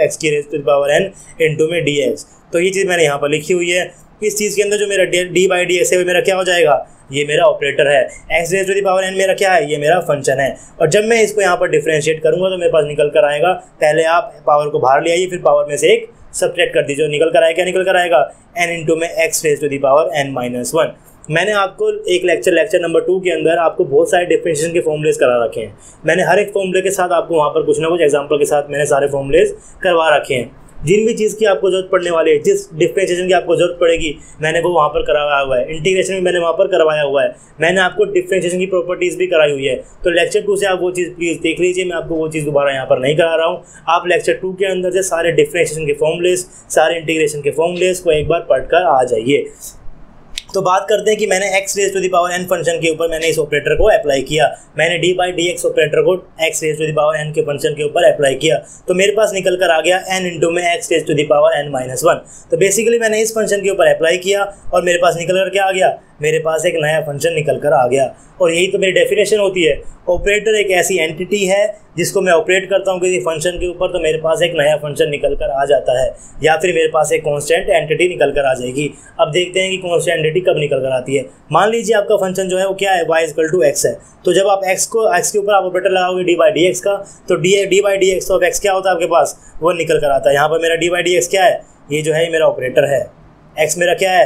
* में dx। तो ये चीज़ मैंने यहाँ पर लिखी हुई है। इस चीज़ के अंदर जो मेरा d/dx है वो मेरा क्या हो जाएगा, ये मेरा ऑपरेटर है। x⁻⁴ मेरा क्या है, ये मेरा फंक्शन है। और जब मैं इसको यहाँ पर डिफ्रेंशिएट करूँगा तो मेरे पास निकल कर आएगा, पहले आप पावर को बाहर ले आइए, फिर पावर में से एक सब्ट्रैक्ट कर दीजिए, निकल कर आएगा क्या, निकल कर आएगा n × x⁻⁴ - 1। मैंने आपको एक लेक्चर नंबर 2 के अंदर आपको बहुत सारे डिफरेंशिएशन के फॉर्मूलेज करा रखे हैं। मैंने हर एक फॉर्मूले के साथ आपको वहाँ पर कुछ ना कुछ एग्जांपल के साथ मैंने सारे फॉर्मूलेज करवा रखे हैं। जिन भी चीज़ की आपको जरूरत पड़ने वाली है, जिस डिफरेंशिएशन की आपको जरूरत पड़ेगी, मैंने वो वहाँ पर करवाया हुआ है। इंटीग्रेशन भी मैंने वहाँ पर करवाया हुआ है। मैंने आपको डिफरेंशिएशन की प्रॉपर्टीज़ भी कराई हुई है। तो लेक्चर 2 से आप वो चीज़ प्लीज़ देख लीजिए। मैं आपको वो चीज़ दोबारा यहाँ पर नहीं करा रहा हूँ। आप लेक्चर 2 के अंदर से सारे डिफरेंशिएशन के फॉर्मूलेज, सारे इंटीग्रेशन के फॉर्मूलेज को एक बार पढ़ कर आ जाइए। तो बात करते हैं कि मैंने x⁻⁴ फंक्शन के ऊपर मैंने इस ऑपरेटर को अप्लाई किया। मैंने d/dx ऑपरेटर को x⁻⁴ के फंक्शन के ऊपर अप्लाई किया, तो मेरे पास निकल कर आ गया n × x⁻⁴ - 1। तो बेसिकली मैंने इस फंक्शन के ऊपर अप्लाई किया और मेरे पास निकल कर क्या आ गया, मेरे पास एक नया फंक्शन निकल कर आ गया। और यही तो मेरी डेफिनेशन होती है। ऑपरेटर एक ऐसी एंटिटी है जिसको मैं ऑपरेट करता हूँ किसी फंक्शन के ऊपर, तो मेरे पास एक नया फंक्शन निकल कर आ जाता है या फिर मेरे पास एक कॉन्स्टेंट एंटिटी निकल कर आ जाएगी। अब देखते हैं कि कॉन्स्टेंट एंटिटी कब निकल कर आती है। मान लीजिए आपका फंक्शन जो है वो क्या है, y = x है। तो जब आप x के ऊपर आप ऑपरेटर लगाओगे d/dx का, तो d/dx ऑफ x क्या होता है आपके पास, वो निकल कर आता है। यहाँ पर मेरा d/dx क्या है, ये जो है मेरा ऑपरेटर है। x मेरा क्या है,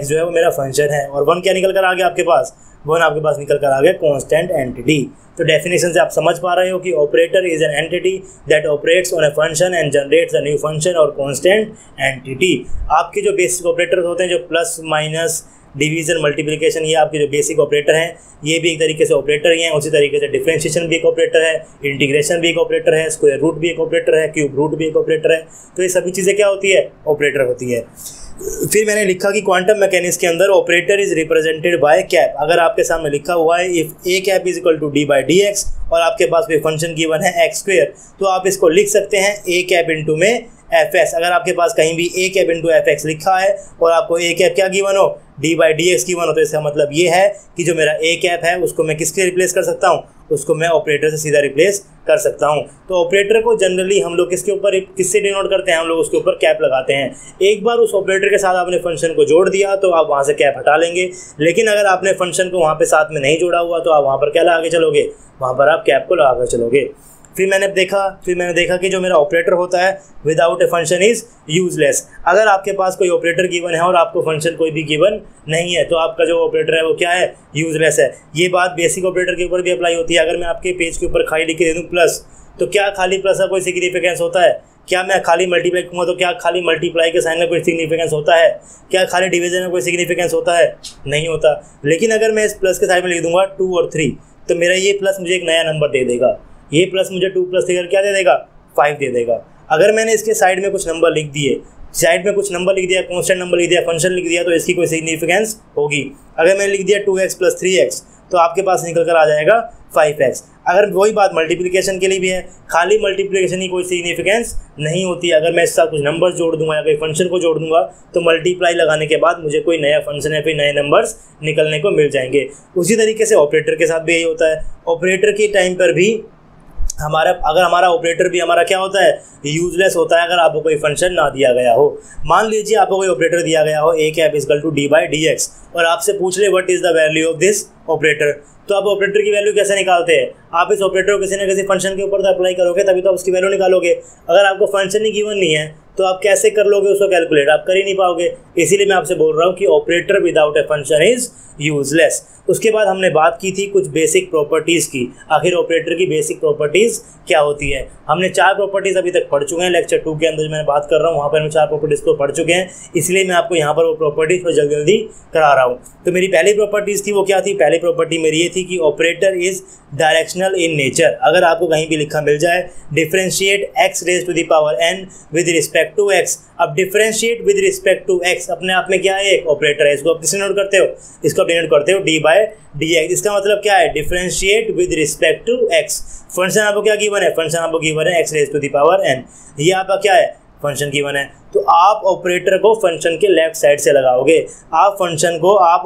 x जो है वो मेरा फंक्शन है। और 1 क्या निकल कर आ गया आपके पास, 1 आपके पास निकल कर आ गया कॉन्स्टेंट एंटिटी। तो डेफिनेशन से आप समझ पा रहे हो कि operator is an entity that operates on a function and generates a new function और कॉन्स्टेंट एंटिटी। आपके जो बेसिक ऑपरेटर्स होते हैं, जो प्लस माइनस डिवीज़न मल्टीप्लिकेशन, ये आपके जो बेसिक ऑपरेटर हैं, ये भी एक तरीके से ऑपरेटर ही हैं। उसी तरीके से डिफरेंशिएशन भी एक ऑपरेटर है, इंटीग्रेशन भी एक ऑपरेटर है, स्क्वायर रूट भी एक ऑपरेटर है, क्यूब रूट भी एक ऑपरेटर है। तो ये सभी चीज़ें क्या होती है, ऑपरेटर होती है। फिर मैंने लिखा कि क्वांटम मैकेनिक्स के अंदर operator is represented by cap. अगर आपके सामने लिखा हुआ है इफ ए कैप = d/dx और आपके पास कोई फंक्शन गिवन है x², तो आप इसको लिख सकते हैं a कैप इंटू में fx। अगर आपके पास कहीं भी a कैप इंटू fx लिखा है और आपको a कैप क्या गिवन हो, d/dx गिवन हो, तो इसका मतलब ये है कि जो मेरा a कैप है उसको मैं किसके रिप्लेस कर सकता हूँ, उसको मैं ऑपरेटर से सीधा रिप्लेस कर सकता हूँ। तो ऑपरेटर को जनरली हम लोग किसके ऊपर, किससे डिनोट करते हैं, हम लोग उसके ऊपर कैप लगाते हैं। एक बार उस ऑपरेटर के साथ आपने फंक्शन को जोड़ दिया तो आप वहाँ से कैप हटा लेंगे, लेकिन अगर आपने फंक्शन को वहाँ पे साथ में नहीं जोड़ा हुआ तो आप वहाँ पर क्या लगा के चलोगे, वहाँ पर आप कैप को लगा कर चलोगे। फिर मैंने देखा कि जो मेरा ऑपरेटर होता है without a function is useless. अगर आपके पास कोई ऑपरेटर गिवन है और आपको फंक्शन कोई भी गिवन नहीं है तो आपका जो ऑपरेटर है वो क्या है, यूजलेस है। ये बात बेसिक ऑपरेटर के ऊपर भी अप्लाई होती है। अगर मैं आपके पेज के ऊपर खाली लिख के दे दूँ प्लस, तो क्या खाली प्लस का कोई सिग्निफिकेंस होता है? क्या मैं खाली मल्टीप्लाई करूँगा तो क्या खाली मल्टीप्लाई के साइन में कोई सिग्निफिकेंस होता है? क्या खाली डिवीजन में कोई सिग्निफिकेंस होता है? नहीं होता। लेकिन अगर मैं इस प्लस के साइड में लिख दूँगा 2 और 3, तो मेरा ये प्लस मुझे एक नया नंबर दे देगा, ये प्लस मुझे 2 प्लस देकर क्या दे देगा 5 दे देगा। अगर मैंने इसके साइड में कुछ नंबर लिख दिए, साइड में कुछ नंबर लिख दिया, कॉन्स्टेंट नंबर लिख दिया, फंक्शन लिख दिया, तो इसकी कोई सिग्निफिकेंस होगी। अगर मैंने लिख दिया 2x + 3x तो आपके पास निकल कर आ जाएगा 5x। अगर वही बात मल्टीप्लिकेशन के लिए भी है, खाली मल्टीप्लिकेशन की कोई सिग्निफिकेंस नहीं होती। अगर मैं इसका कुछ नंबर्स जोड़ दूंगा या कोई फंक्शन को जोड़ दूंगा तो मल्टीप्लाई लगाने के बाद मुझे कोई नया फंक्शन या फिर नए नंबर्स निकलने को मिल जाएंगे। उसी तरीके से ऑपरेटर के साथ भी यही होता है। ऑपरेटर के टाइम पर भी हमारा ऑपरेटर भी हमारा क्या होता है, यूजलेस होता है अगर आपको कोई फंक्शन ना दिया गया हो। मान लीजिए आपको कोई ऑपरेटर दिया गया हो a≪d/dx और आपसे पूछ ले what is the value of this operator, तो आप ऑपरेटर की वैल्यू कैसे निकालते हैं? आप इस ऑपरेटर को किसी ना किसी फंक्शन के ऊपर तो अप्लाई करोगे तभी तो आप उसकी वैल्यू निकालोगे। अगर आपको फंक्शन ही गिवन नहीं है तो आप कैसे कर लोगे उसको कैलकुलेट, आप कर ही नहीं पाओगे। इसीलिए मैं आपसे बोल रहा हूँ कि operator without a function is useless. उसके बाद हमने बात की थी कुछ बेसिक प्रॉपर्टीज़ की, आखिर ऑपरेटर की बेसिक प्रॉपर्टीज़ क्या होती है। हमने 4 प्रॉपर्टीज़ अभी तक पढ़ चुके हैं, लेक्चर 2 के अंदर मैं बात कर रहा हूँ वहाँ पर हम 4 प्रॉपर्टीज़ को पढ़ चुके हैं, इसलिए मैं आपको यहाँ पर वो प्रॉपर्टीज़ को जल्दी जल्दी करा रहा हूँ। तो मेरी पहली प्रॉपर्टीज़ थी वो क्या थी, पहली प्रॉपर्टी मेरी ये थी कि operator is directional in nature. अगर आपको कहीं भी लिखा मिल जाए differentiate x⁴ with respect to x, अब differentiate with respect to x अपने आप में क्या है, एक ऑपरेटर है। इसको आप किससे नोट करते हो, इसको आप डिनोट करते हो d/dx। इसका मतलब क्या है, differentiate with respect to x। Function आपको क्या गिवन है, फंक्शन आपको गिवन है x⁴ ये आपका क्या है फंक्शन गिवन है। तो आप ऑपरेटर को फंक्शन के लेफ्ट साइड से लगाओगे, आप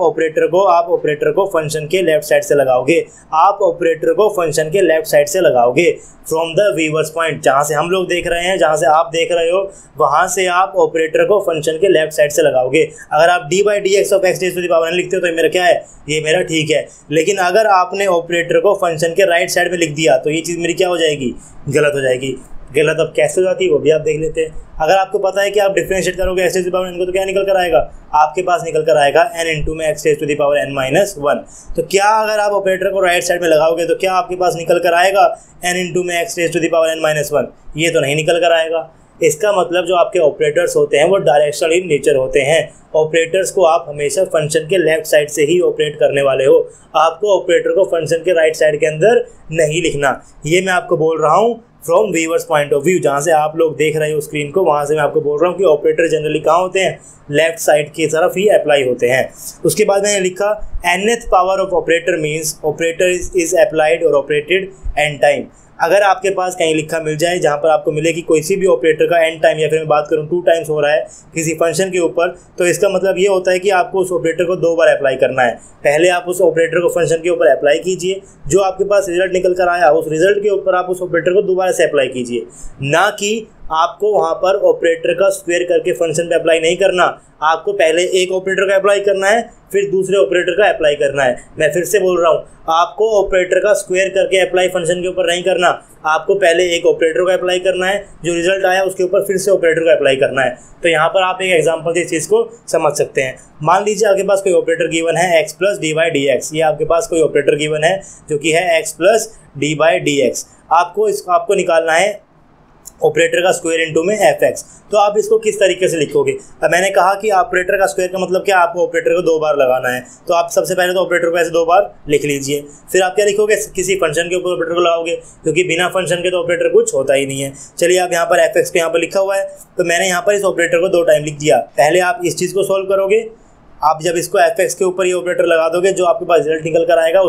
ऑपरेटर को फंक्शन के लेफ्ट साइड से लगाओगे, आप ऑपरेटर को फंक्शन के लेफ्ट साइड से लगाओगे। फ्रॉम द व्यूअर्स पॉइंट, जहाँ से हम लोग देख रहे हैं, जहाँ से आप देख रहे हो, वहाँ से आप ऑपरेटर को फंक्शन के लेफ्ट साइड से लगाओगे। अगर आप d/dx(x⁴) लिखते हो तो मेरा क्या है, ये मेरा ठीक है। लेकिन अगर आपने ऑपरेटर को फंक्शन के राइट साइड में लिख दिया तो ये चीज़ मेरी क्या हो जाएगी, गलत हो जाएगी। गलत अब कैसे हो जाती है वो भी आप देख लेते हैं। अगर आपको पता है कि आप डिफरेंशिएट करोगे x⁴ को तो क्या निकल कर आएगा, आपके पास निकल कर आएगा n × x⁴ - 1। तो क्या अगर आप ऑपरेटर को राइट साइड में लगाओगे तो क्या आपके पास निकल कर आएगा n × x⁴ - 1? ये तो नहीं निकल कर आएगा। इसका मतलब जो आपके ऑपरेटर्स होते हैं वो डायरेक्शनल इन नेचर होते हैं। ऑपरेटर्स को आप हमेशा फंक्शन के लेफ्ट साइड से ही ऑपरेट करने वाले हो, आपको ऑपरेटर को फंक्शन के राइट साइड के अंदर नहीं लिखना। ये मैं आपको बोल रहा हूँ from viewers point of view, जहाँ से आप लोग देख रहे हो स्क्रीन को, वहाँ से मैं आपको बोल रहा हूँ कि ऑपरेटर जनरली कहाँ होते हैं, लेफ्ट साइड की तरफ ही अप्लाई होते हैं। उसके बाद मैंने लिखा nth power of operator means operator is applied और ऑपरेटेड n टाइम। अगर आपके पास कहीं लिखा मिल जाए जहाँ पर आपको मिले कि कोई सी भी ऑपरेटर का n टाइम या फिर मैं बात करूँ 2 टाइम्स हो रहा है किसी फंक्शन के ऊपर, तो इसका मतलब ये होता है कि आपको उस ऑपरेटर को 2 बार अप्लाई करना है। पहले आप उस ऑपरेटर को फंक्शन के ऊपर अप्लाई कीजिए, जो आपके पास रिजल्ट निकल कर आया उस रिजल्ट के ऊपर आप उस ऑपरेटर को दोबारा से अप्लाई कीजिए, ना कि आपको वहाँ पर ऑपरेटर का स्क्वायर करके फंक्शन पे अप्लाई नहीं करना। आपको पहले एक ऑपरेटर का अप्लाई करना है, फिर दूसरे ऑपरेटर का अप्लाई करना है। मैं फिर से बोल रहा हूँ, आपको ऑपरेटर का स्क्वायर करके अप्लाई फंक्शन के ऊपर नहीं करना, आपको पहले एक ऑपरेटर का अप्लाई करना है, जो रिजल्ट आया उसके ऊपर फिर से ऑपरेटर का अप्लाई करना है। तो यहाँ पर आप एक एग्जाम्पल से इस चीज़ को समझ सकते हैं। मान लीजिए आपके पास कोई ऑपरेटर गिवन है x + d/dx, ये आपके पास कोई ऑपरेटर गिवन है जो कि है x + d/dx। आपको निकालना है ऑपरेटर का स्क्वायर * f(x)। तो आप इसको किस तरीके से लिखोगे? अब मैंने कहा कि ऑपरेटर का स्क्वायर का मतलब क्या, आपको ऑपरेटर को 2 बार लगाना है। तो आप सबसे पहले तो ऑपरेटर को ऐसे 2 बार लिख लीजिए, फिर आप क्या लिखोगे, किसी फंक्शन के ऊपर ऑपरेटर को लगाओगे, क्योंकि बिना फंक्शन के तो ऑपरेटर कुछ होता ही नहीं है। चलिए आप यहाँ पर f(x) को यहाँ पर लिखा हुआ है, तो मैंने यहाँ पर इस ऑपरेटर को 2 टाइम लिख दिया। पहले आप इस चीज़ को सॉल्व करोगे, आप जब इसको f(x) के ऊपर ये ऑपरेटर लगा दोगे जो आपके पास रिजल्ट निकल कर आएगा,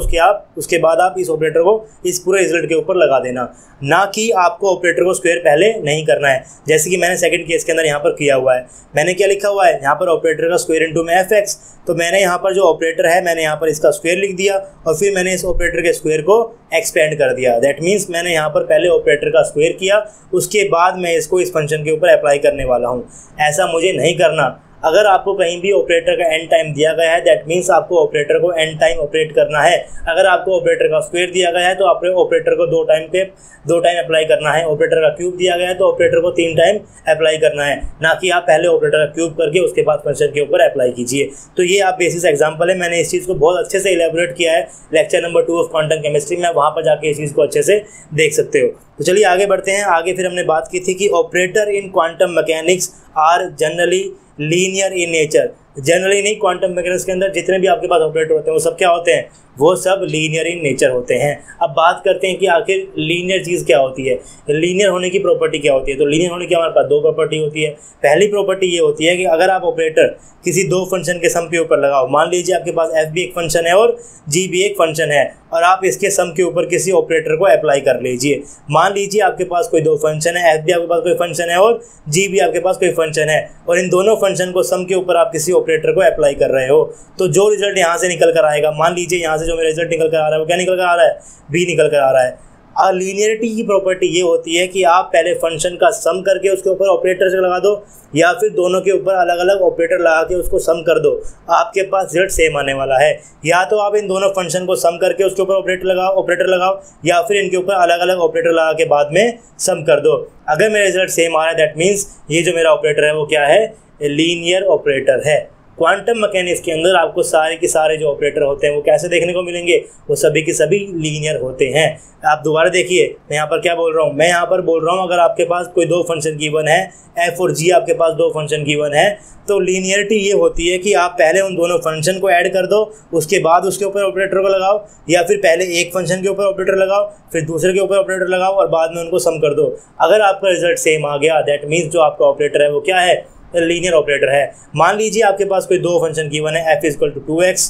उसके बाद आप इस ऑपरेटर को इस पूरे रिजल्ट के ऊपर लगा देना, ना कि आपको ऑपरेटर को स्क्वायर पहले नहीं करना है, जैसे कि मैंने सेकंड केस के अंदर यहाँ पर किया हुआ है। मैंने क्या लिखा हुआ है यहाँ पर, ऑपरेटर का स्क्वायर * f(x)। तो मैंने यहाँ पर जो ऑपरेटर है मैंने यहाँ पर इसका स्क्वायर लिख दिया और फिर मैंने इस ऑपरेटर के स्क्वायर को एक्सपेंड कर दिया। दैट मीन्स मैंने यहाँ पर पहले ऑपरेटर का स्क्वायर किया, उसके बाद मैं इसको इस फंक्शन के ऊपर अप्लाई करने वाला हूँ। ऐसा मुझे नहीं करना। अगर आपको कहीं भी ऑपरेटर का n टाइम दिया गया है, दैट मीन्स आपको ऑपरेटर को n टाइम ऑपरेट करना है। अगर आपको ऑपरेटर का स्क्वायर दिया गया है तो आपने ऑपरेटर को 2 टाइम अप्लाई करना है। ऑपरेटर का क्यूब दिया गया है तो ऑपरेटर को 3 टाइम अप्लाई करना है, ना कि आप पहले ऑपरेटर का क्यूब करके उसके बाद फंक्शन के ऊपर अप्लाई कीजिए। तो ये आप बेसिस एग्जाम्पल है। मैंने इस चीज़ को बहुत अच्छे से इलेबोरेट किया है lecture number 2 of quantum chemistry में, वहाँ पर जाके इस चीज़ को अच्छे से देख सकते हो। तो चलिए आगे बढ़ते हैं। आगे फिर हमने बात की थी कि operator in quantum mechanics are generally linear in nature. Generally नहीं, क्वांटम मैकेनिक्स के अंदर जितने भी आपके पास ऑपरेटर होते हैं वो सब क्या होते हैं, वो सब लीनियर इन नेचर होते हैं। अब बात करते हैं कि आखिर लीनियर चीज़ क्या होती है, लीनियर होने की प्रॉपर्टी क्या होती है। तो लीनियर होने की हमारे पास दो प्रॉपर्टी होती है। पहली प्रॉपर्टी ये होती है कि अगर आप ऑपरेटर किसी दो फंक्शन के सम के ऊपर लगाओ, मान लीजिए आपके पास एफ भी एक फंक्शन है और जी भी एक फंक्शन है, और आप इसके सम के ऊपर किसी ऑपरेटर को अप्लाई कर लीजिए। मान लीजिए आपके पास कोई दो फंक्शन है, एफ भी आपके पास कोई फंक्शन है और जी भी आपके पास कोई फंक्शन है, और इन दोनों फंक्शन को सम के ऊपर आप किसी ऑपरेटर को अप्लाई कर रहे हो, तो जो रिजल्ट यहाँ से निकल कर आएगा, मान लीजिए यहाँ से जो मेरा रिजल्ट निकल कर आ रहा है वो क्या निकल कर आ रहा है, बी निकल कर आ रहा है। और लीनियरिटी की प्रॉपर्टी ये होती है कि आप पहले फंक्शन का सम करके उसके ऊपर ऑपरेटर से लगा दो, या फिर दोनों के ऊपर अलग अलग ऑपरेटर लगा के उसको सम कर दो, आपके पास रिजल्ट सेम आने वाला है। या तो आप इन दोनों फंक्शन को सम करके उसके ऊपर ऑपरेटर लगाओ या फिर इनके ऊपर अलग अलग ऑपरेटर लगा के बाद में सम कर दो। अगर मेरा रिजल्ट सेम आ रहा है, दैट मीन्स ये जो मेरा ऑपरेटर है वो क्या है, लीनियर ऑपरेटर है। क्वांटम मैकेनिक्स के अंदर आपको सारे के सारे जो ऑपरेटर होते हैं वो कैसे देखने को मिलेंगे, वो सभी के सभी लीनियर होते हैं। आप दोबारा देखिए मैं यहाँ पर क्या बोल रहा हूँ, मैं यहाँ पर बोल रहा हूँ अगर आपके पास कोई दो फंक्शन गिवन है, एफ और जी आपके पास दो फंक्शन गिवन है, तो लीनियरिटी ये होती है कि आप पहले उन दोनों फंक्शन को ऐड कर दो, उसके बाद उसके ऊपर ऑपरेटर को लगाओ, या फिर पहले एक फंक्शन के ऊपर ऑपरेटर लगाओ फिर दूसरे के ऊपर ऑपरेटर लगाओ और बाद में उनको सम कर दो। अगर आपका रिजल्ट सेम आ गया, दैट मीन्स जो आपका ऑपरेटर है वो क्या है, लीनियर ऑपरेटर है। मान लीजिए आपके पास कोई दो फंक्शन गिवन है, f equal to 2x,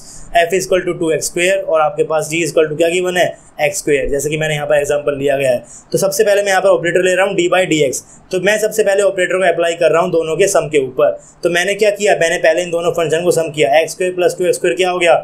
f equal to 2x2 और आपके पास g इजक्ल टू क्या गिवन है, x2, जैसे कि मैंने यहाँ पर एग्जांपल लिया गया है। तो सबसे पहले मैं यहाँ पर ऑपरेटर ले रहा हूँ d बाई dx, तो मैं सबसे पहले ऑपरेटर को अप्लाई कर रहा हूँ दोनों के सम के ऊपर। तो मैंने क्या किया, मैंने पहले इन दोनों फंक्शन को सम किया, x2 प्लस 2x2 क्या हो गया,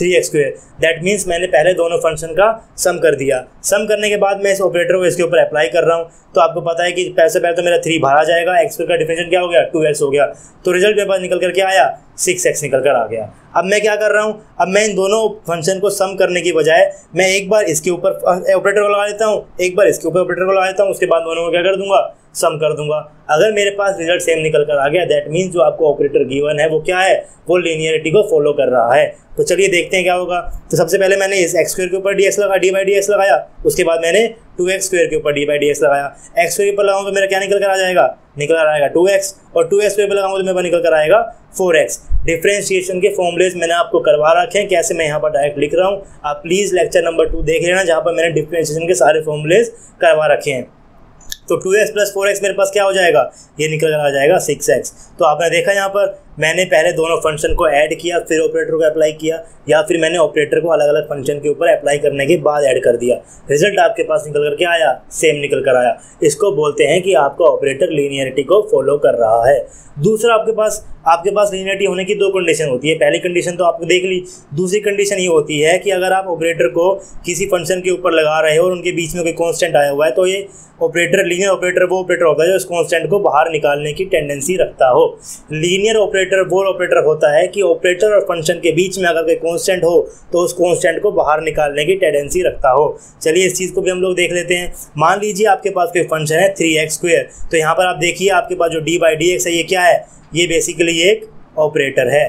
3x2। दैट मीन्स मैंने पहले दोनों फंक्शन का सम कर दिया। सम करने के बाद मैं इस ऑपरेटर को इसके ऊपर अप्लाई कर रहा हूँ, तो आपको पता है कि पैसे पहले तो मेरा 3 बाहर आ जाएगा, x2 का डिफरेंशियल क्या हो गया, 2x हो गया, तो रिजल्ट मेरे पास निकल कर क्या आया, 6x निकल कर आ गया। अब मैं क्या कर रहा हूँ, अब मैं इन दोनों फंक्शन को सम करने की बजाय मैं एक बार इसके ऊपर ऑपरेटर को लगा देता हूँ, एक बार इसके ऊपर ऑपरेटर को लगा देता हूँ, उसके बाद दोनों को क्या कर दूंगा, सम कर दूंगा। अगर मेरे पास रिजल्ट सेम निकल कर आ गया, दैट मीन्स जो आपको ऑपरेटर गिवन है वो क्या है, वो लीनियरिटी को फॉलो कर रहा है। तो चलिए देखते हैं क्या होगा। तो सबसे पहले मैंने इस x2 के ऊपर dx लगा, d बाई dx लगाया, उसके बाद मैंने 2x2 के ऊपर d बाई dx लगाया, x2 के ऊपर लगाऊंगा तो मेरा क्या निकल कर आ जाएगा, निकल कर आएगा 2x, और 2x के ऊपर लगाऊंगा तो मेरे पास निकल कर आएगा 4x। डिफ्रेंशिएशन के फॉर्मूलेज मैंने आपको करवा रखे हैं, कैसे मैं यहाँ पर डायरेक्ट लिख रहा हूँ, आप प्लीज़ लेक्चर नंबर 2 देख लेना जहाँ पर मैंने डिफ्रेंशिएशन के सारे फॉर्मूलेज करवा रखे हैं। तो 2x प्लस 4x मेरे पास क्या हो जाएगा, ये निकल कर आ जाएगा 6x। तो आपने देखा यहाँ पर मैंने पहले दोनों फंक्शन को ऐड किया फिर ऑपरेटर को अप्लाई किया, या फिर मैंने ऑपरेटर को अलग अलग फंक्शन के ऊपर अप्लाई करने के बाद ऐड कर दिया, रिजल्ट आपके पास निकल कर क्या आया, सेम निकल कर आया। इसको बोलते हैं कि आपका ऑपरेटर लीनियरिटी को फॉलो कर रहा है। दूसरा, आपके पास लीनियरिटी होने की दो कंडीशन होती है। पहली कंडीशन तो आपने देख ली, दूसरी कंडीशन ये होती है कि अगर आप ऑपरेटर को किसी फंक्शन के ऊपर लगा रहे हो और उनके बीच में कोई कॉन्स्टेंट आया हुआ है, तो ये ऑपरेटर लीनियर ऑपरेटर वो ऑपरेटर होता है जो इस कॉन्स्टेंट को बाहर निकालने की टेंडेंसी रखता हो। लीनियर ऑपरेटर वो ऑपरेटर होता है कि ऑपरेटर और फंक्शन के बीच में अगर कोई कांस्टेंट हो तो उस कांस्टेंट को बाहर निकालने की टेंडेंसी रखता हो। चलिए इस चीज़ को भी हम लोग देख लेते हैं। मान लीजिए आपके पास कोई फंक्शन है 3x2, तो यहाँ पर आप देखिए आपके पास जो d बाई dx है ये क्या है, ये बेसिकली एक ऑपरेटर है,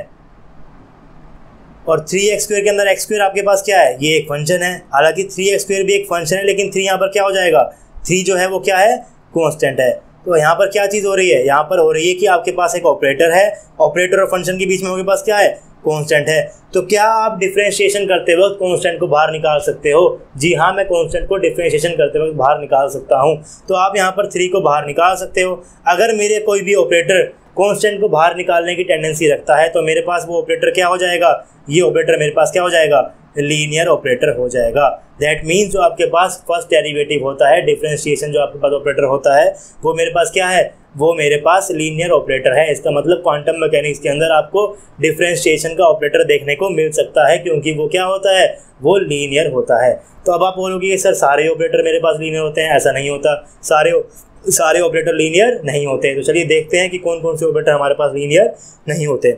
और 3x2 के अंदर x2 आपके पास क्या है, ये एक फंक्शन है। हालांकि 3x2 भी एक फंक्शन है, लेकिन 3 यहाँ पर क्या हो जाएगा, 3 जो है वो क्या है, कॉन्स्टेंट है। तो यहाँ पर क्या चीज़ हो रही है, यहाँ पर हो रही है कि आपके पास एक ऑपरेटर है, ऑपरेटर और फंक्शन के बीच में आपके पास क्या है, कांस्टेंट है। तो क्या आप डिफरेंशिएशन करते वक्त कांस्टेंट को बाहर निकाल सकते हो? जी हाँ, मैं कांस्टेंट को डिफरेंशिएशन करते वक्त बाहर निकाल सकता हूँ। तो आप यहाँ पर 3 को बाहर निकाल सकते हो। अगर मेरे कोई भी ऑपरेटर कांस्टेंट को बाहर निकालने की टेंडेंसी रखता है तो मेरे पास वो ऑपरेटर क्या हो जाएगा, ये ऑपरेटर मेरे पास क्या हो जाएगा, लीनियर ऑपरेटर हो जाएगा। दैट मीन्स जो आपके पास फर्स्ट डेरिवेटिव होता है, डिफरेंशिएशन जो आपके पास ऑपरेटर होता है, वो मेरे पास क्या है, वो मेरे पास लीनियर ऑपरेटर है। इसका मतलब क्वांटम मैकेनिक्स के अंदर आपको डिफरेंशिएशन का ऑपरेटर देखने को मिल सकता है, क्योंकि वो क्या होता है, वो लीनियर होता है। तो अब आप बोलोगे कि सर सारे ऑपरेटर मेरे पास लीनियर होते हैं? ऐसा नहीं होता, सारे ऑपरेटर लीनियर नहीं होते। तो चलिए देखते हैं कि कौन कौन से ऑपरेटर हमारे पास लीनियर नहीं होते।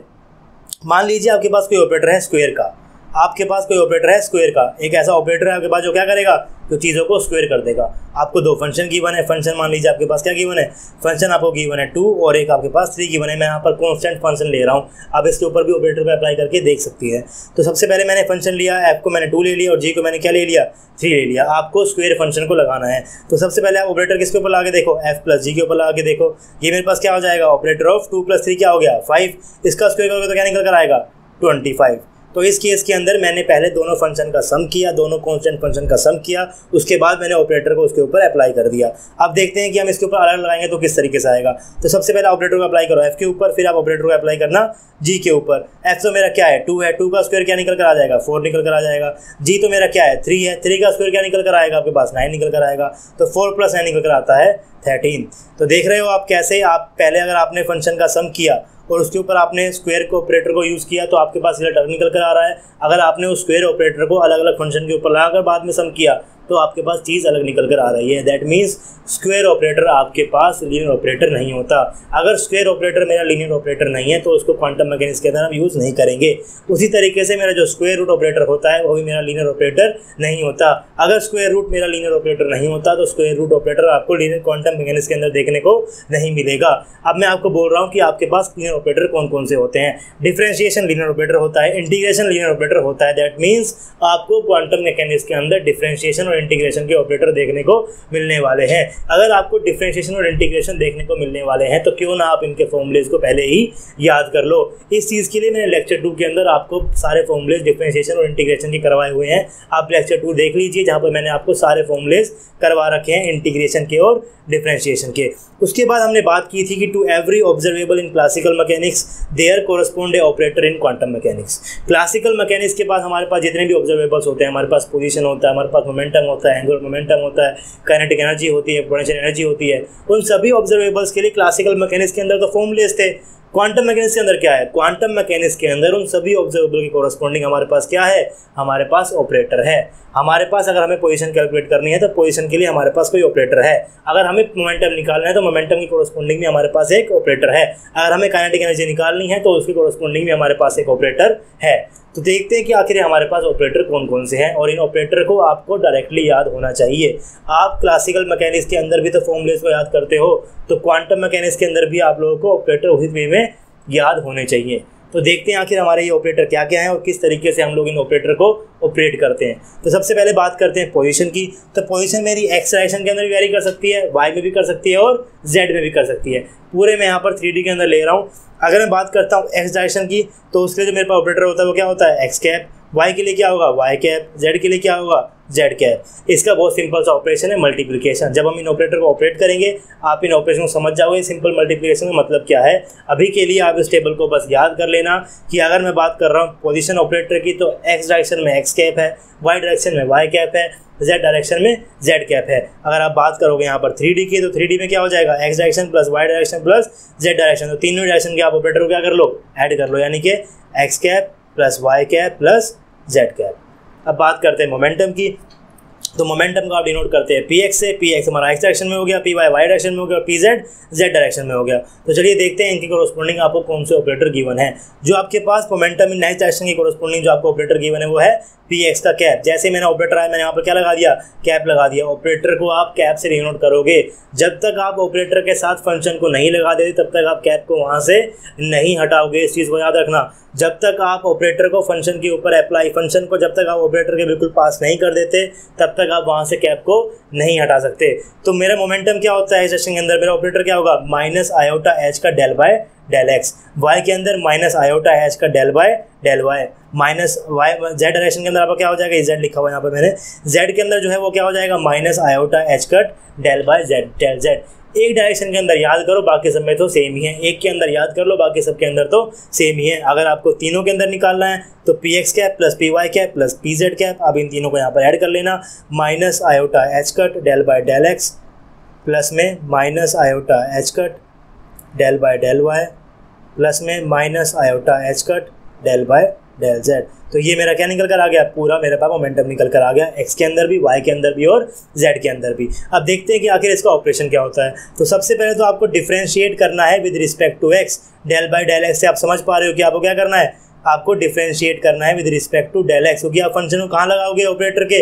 मान लीजिए आपके पास कोई ऑपरेटर है स्क्वायर का, आपके पास कोई ऑपरेटर है स्क्वायर का, एक ऐसा ऑपरेटर है आपके पास जो क्या करेगा, जो चीज़ों को स्क्वायर कर देगा। आपको दो फंक्शन गिवन है, फंक्शन मान लीजिए आपके पास क्या गिवन है, फंक्शन आपको गिवन है 2 और एक आपके पास 3 गिवन है। मैं यहाँ पर कॉन्स्टेंट फंक्शन ले रहा हूँ, आप इसके ऊपर भी ऑपरेटर पर अप्लाई करके देख सकती है। तो सबसे पहले मैंने फंक्शन लिया, एफ को मैंने 2 ले लिया और जी को मैंने क्या ले लिया, 3 ले लिया। आपको स्क्वायर फंक्शन को लगाना है, तो सबसे पहले आप ऑपरेटर किसके ऊपर लगा के देखो, एफ प्लस जी के ऊपर लगा के देखो। ये मेरे पास क्या हो जाएगा, ऑपरेटर ऑफ 2 + 3 क्या हो गया, 5। इसका स्क्वायर करोगे तो क्या निकल कर आएगा, 25। तो इस केस के अंदर मैंने पहले दोनों फंक्शन का सम किया, दोनों कांस्टेंट फंक्शन का सम किया, उसके बाद मैंने ऑपरेटर को उसके ऊपर अप्लाई कर दिया। अब देखते हैं कि हम इसके ऊपर अलग लगाएंगे तो किस तरीके से आएगा। तो सबसे पहले ऑपरेटर को अप्लाई करो एफ के ऊपर, फिर आप ऑपरेटर को अप्लाई करना जी के ऊपर। एफ तो मेरा क्या है, 2 है, 2 का स्क्वायर क्या निकल कर आ जाएगा, 4 निकल कर आ जाएगा। जी तो मेरा क्या है, 3 है, 3 का स्क्वायर क्या निकल कर आएगा आपके पास, 9 निकल कर आएगा। तो 4 + 9 निकल कर आता है 13। तो देख रहे हो आप कैसे, आप पहले अगर आपने फंक्शन का सम किया और उसके ऊपर आपने स्क्वायर को ऑपरेटर को यूज़ किया तो आपके पास रिजल्ट निकल कर आ रहा है। अगर आपने उस स्क्वायर ऑपरेटर को अलग अलग फंक्शन के ऊपर लगाकर बाद में सम किया तो आपके पास चीज़ अलग निकल कर आ रही है। दैट मीन्स स्क्वायर ऑपरेटर आपके पास लीनियर ऑपरेटर नहीं होता। अगर स्क्वायर ऑपरेटर मेरा लीनियर ऑपरेटर नहीं है तो उसको क्वांटम मैकेनिक्स के अंदर हम यूज़ नहीं करेंगे। उसी तरीके से मेरा जो स्क्वायर रूट ऑपरेटर होता है वो भी मेरा लीनियर ऑपरेटर नहीं होता। अगर स्क्वायर रूट मेरा लीनियर ऑपरेटर नहीं होता तो स्क्वायर रूट ऑपरेटर आपको लीनियर क्वांटम मैकेनिक्स के अंदर देखने को नहीं मिलेगा। अब मैं आपको बोल रहा हूँ कि आपके पास लीनियर ऑपरेटर कौन कौन से होते हैं। डिफरेंशिएशन लीनियर ऑपरेटर होता है, इंटीग्रेशन लीनियर ऑपरेटर होता है। दैट मीन्स आपको क्वांटम मैकेनिक्स के अंदर डिफरेंशिएशन इंटीग्रेशन के ऑपरेटर देखने को मिलने वाले हैं। अगर आपको डिफरेंशिएशन और इंटीग्रेशन देखने को मिलने वाले हैं तो क्यों ना आप इनके फॉर्मूलेज को पहले ही याद कर लो। इस चीज़ के लिए मैंने लेक्चर 2 के अंदर आपको सारे फॉर्मूलेज डिफरेंशिएशन और इंटीग्रेशन के करवाए हुए हैं। आप लेक्चर 2 देख लीजिए जहाँ पर मैंने आपको सारे फॉर्मूलेज करवा रखे हैं इंटीग्रेशन के और डिफरेंशिएशन के। उसके बाद हमने बात की थी कि to every observable in classical mechanics there correspond a operator in quantum mechanics. Classical mechanics के पास हमारे पास जितने भी ऑब्जर्वेबल्स होते हैं, हमारे पास पोजीशन होता है, हमारे पास मोमेंटम होता है, एंगुलर मोमेंटम होता है, काइनेटिक एनर्जी होती है, पोटेंशियल एनर्जी होती है, उन सभी ऑब्जर्वेबल्स के लिए क्लासिकल मैकेनिक्स के अंदर तो फॉर्मूलेज थे। क्वांटम मैकेनिक्स के अंदर क्या है, क्वांटम मैकेनिक्स के अंदर उन सभी ऑब्जर्वेबल के कॉरस्पॉन्डिंग हमारे पास क्या है, हमारे पास ऑपरेटर है। हमारे पास अगर हमें पोजीशन कैलकुलेट करनी है तो पोजीशन के लिए हमारे पास कोई ऑपरेटर है। अगर हमें मोमेंटम निकालना है तो मोमेंटम की कॉरस्पॉन्डिंग में हमारे पास एक ऑपरेटर है। अगर हमें काइनेटिक एनर्जी निकालनी है तो उसकी कॉरस्पॉन्डिंग में हमारे पास एक ऑपरेटर है। तो देखते हैं कि आखिर हमारे पास ऑपरेटर कौन कौन से हैं और इन ऑपरेटर को आपको डायरेक्टली याद होना चाहिए। आप क्लासिकल मैकेनिक्स के अंदर भी तो फॉर्मूलेज को याद करते हो, तो क्वांटम मैकेनिक्स के अंदर भी आप लोगों को ऑपरेटर उसी वे में याद होने चाहिए। तो देखते हैं आखिर हमारे ये ऑपरेटर क्या क्या हैं और किस तरीके से हम लोग इन ऑपरेटर को ऑपरेट करते हैं। तो सबसे पहले बात करते हैं पोजीशन की। तो पोजीशन मेरी एक्स डायरेक्शन के अंदर भी वेरी कर सकती है, वाई में भी कर सकती है और जेड में भी कर सकती है। पूरे मैं यहाँ पर 3D के अंदर ले रहा हूँ। अगर मैं बात करता हूँ एक्स डायरेक्शन की तो उसके लिए जो मेरे पास ऑपरेटर होता है वो क्या होता है, एक्स कैप। वाई के लिए क्या होगा, वाई कैप। जेड के लिए क्या होगा, जेड कैप। इसका बहुत सिंपल सा ऑपरेशन है मल्टीप्लिकेशन। जब हम इन ऑपरेटर को ऑपरेट करेंगे आप इन ऑपरेशन को समझ जाओगे। सिंपल मल्टीप्लिकेशन का मतलब क्या है, अभी के लिए आप इस टेबल को बस याद कर लेना कि अगर मैं बात कर रहा हूँ पोजीशन ऑपरेटर की तो एक्स डायरेक्शन में एक्स कैप है, वाई डायरेक्शन में वाई कैप है, जेड डायरेक्शन में जेड कैप है। अगर आप बात करोगे यहाँ पर 3D की तो 3D में क्या हो जाएगा, x direction plus y direction plus z direction. तो तीनों डायरेक्शन के आप ऑपरेटर को क्या कर लो, ऐड कर लो, यानी कि x cap plus y cap plus z cap. अब बात करते हैं मोमेंटम की। तो मोमेंटम का आप डिनोट करते हैं पी एक्स से। पी एक्स हमारा एक्स डायरेक्शन में हो गया, पी वाई वाई डायरेक्शन में हो गया, पी जेड जेड डायरेक्शन में हो गया। तो चलिए देखते हैं इनकी कॉरस्पॉन्डिंग आपको कौन से ऑपरेटर गिवन है। जो आपके पास मोमेंटम इन एक्स डायरेक्शन की कॉरस्पॉन्डिंग जो आपको ऑपरेटर गिवन है वो है पी एक्स का कैप। जैसे मैंने ऑपरेटर आया मैंने यहाँ पर क्या लगा दिया, कैप लगा दिया। ऑपरेटर को आप कैप से डिनोट करोगे। जब तक आप ऑपरेटर के साथ फंक्शन को नहीं लगा देते तब तक आप कैप को वहाँ से नहीं हटाओगे। इस चीज़ को याद रखना। जब तक आप ऑपरेटर को फंक्शन के ऊपर अप्लाई, फंक्शन को जब तक आप ऑपरेटर के बिल्कुल पास नहीं कर देते तब तक आप वहाँ से कैप को नहीं हटा सकते। तो मेरा मोमेंटम क्या होता है इस सेशन के अंदर, मेरा ऑपरेटर क्या होगा, माइनस आयोटा एच का del by del x. Y के अंदर माइनस आयोटा एच का del by del y minus y. Z direction के अंदर आपका क्या हो जाएगा, जेड लिखा हुआ है यहाँ पर मैंने। जेड के अंदर जो है वो क्या हो जाएगा, minus iota h cut del by z del z. एक डायरेक्शन के अंदर याद करो, बाकी सब में तो सेम ही है। एक के अंदर याद कर लो, बाकी सब के अंदर तो सेम ही है। अगर आपको तीनों के अंदर निकालना है तो p x cap plus p y cap plus p z cap, आप इन तीनों को यहाँ पर ऐड कर लेना। Minus iota h cut del by del x plus में minus iota h cut del by del y plus में minus iota h cut del by del z. तो ये मेरा क्या निकल कर आ गया, पूरा मेरे पास मोमेंटम निकल कर आ गया, एक्स के अंदर भी, वाई के अंदर भी और जेड के अंदर भी। अब देखते हैं कि आखिर इसका ऑपरेशन क्या होता है। तो सबसे पहले तो आपको डिफ्रेंशिएट करना है with respect to x. Del by del x से आप समझ पा रहे हो कि आपको क्या करना है, आपको डिफ्रेंशिएट करना है with respect to del x, क्योंकि आप फंक्शन को कहाँ लगाओगे, ऑपरेटर के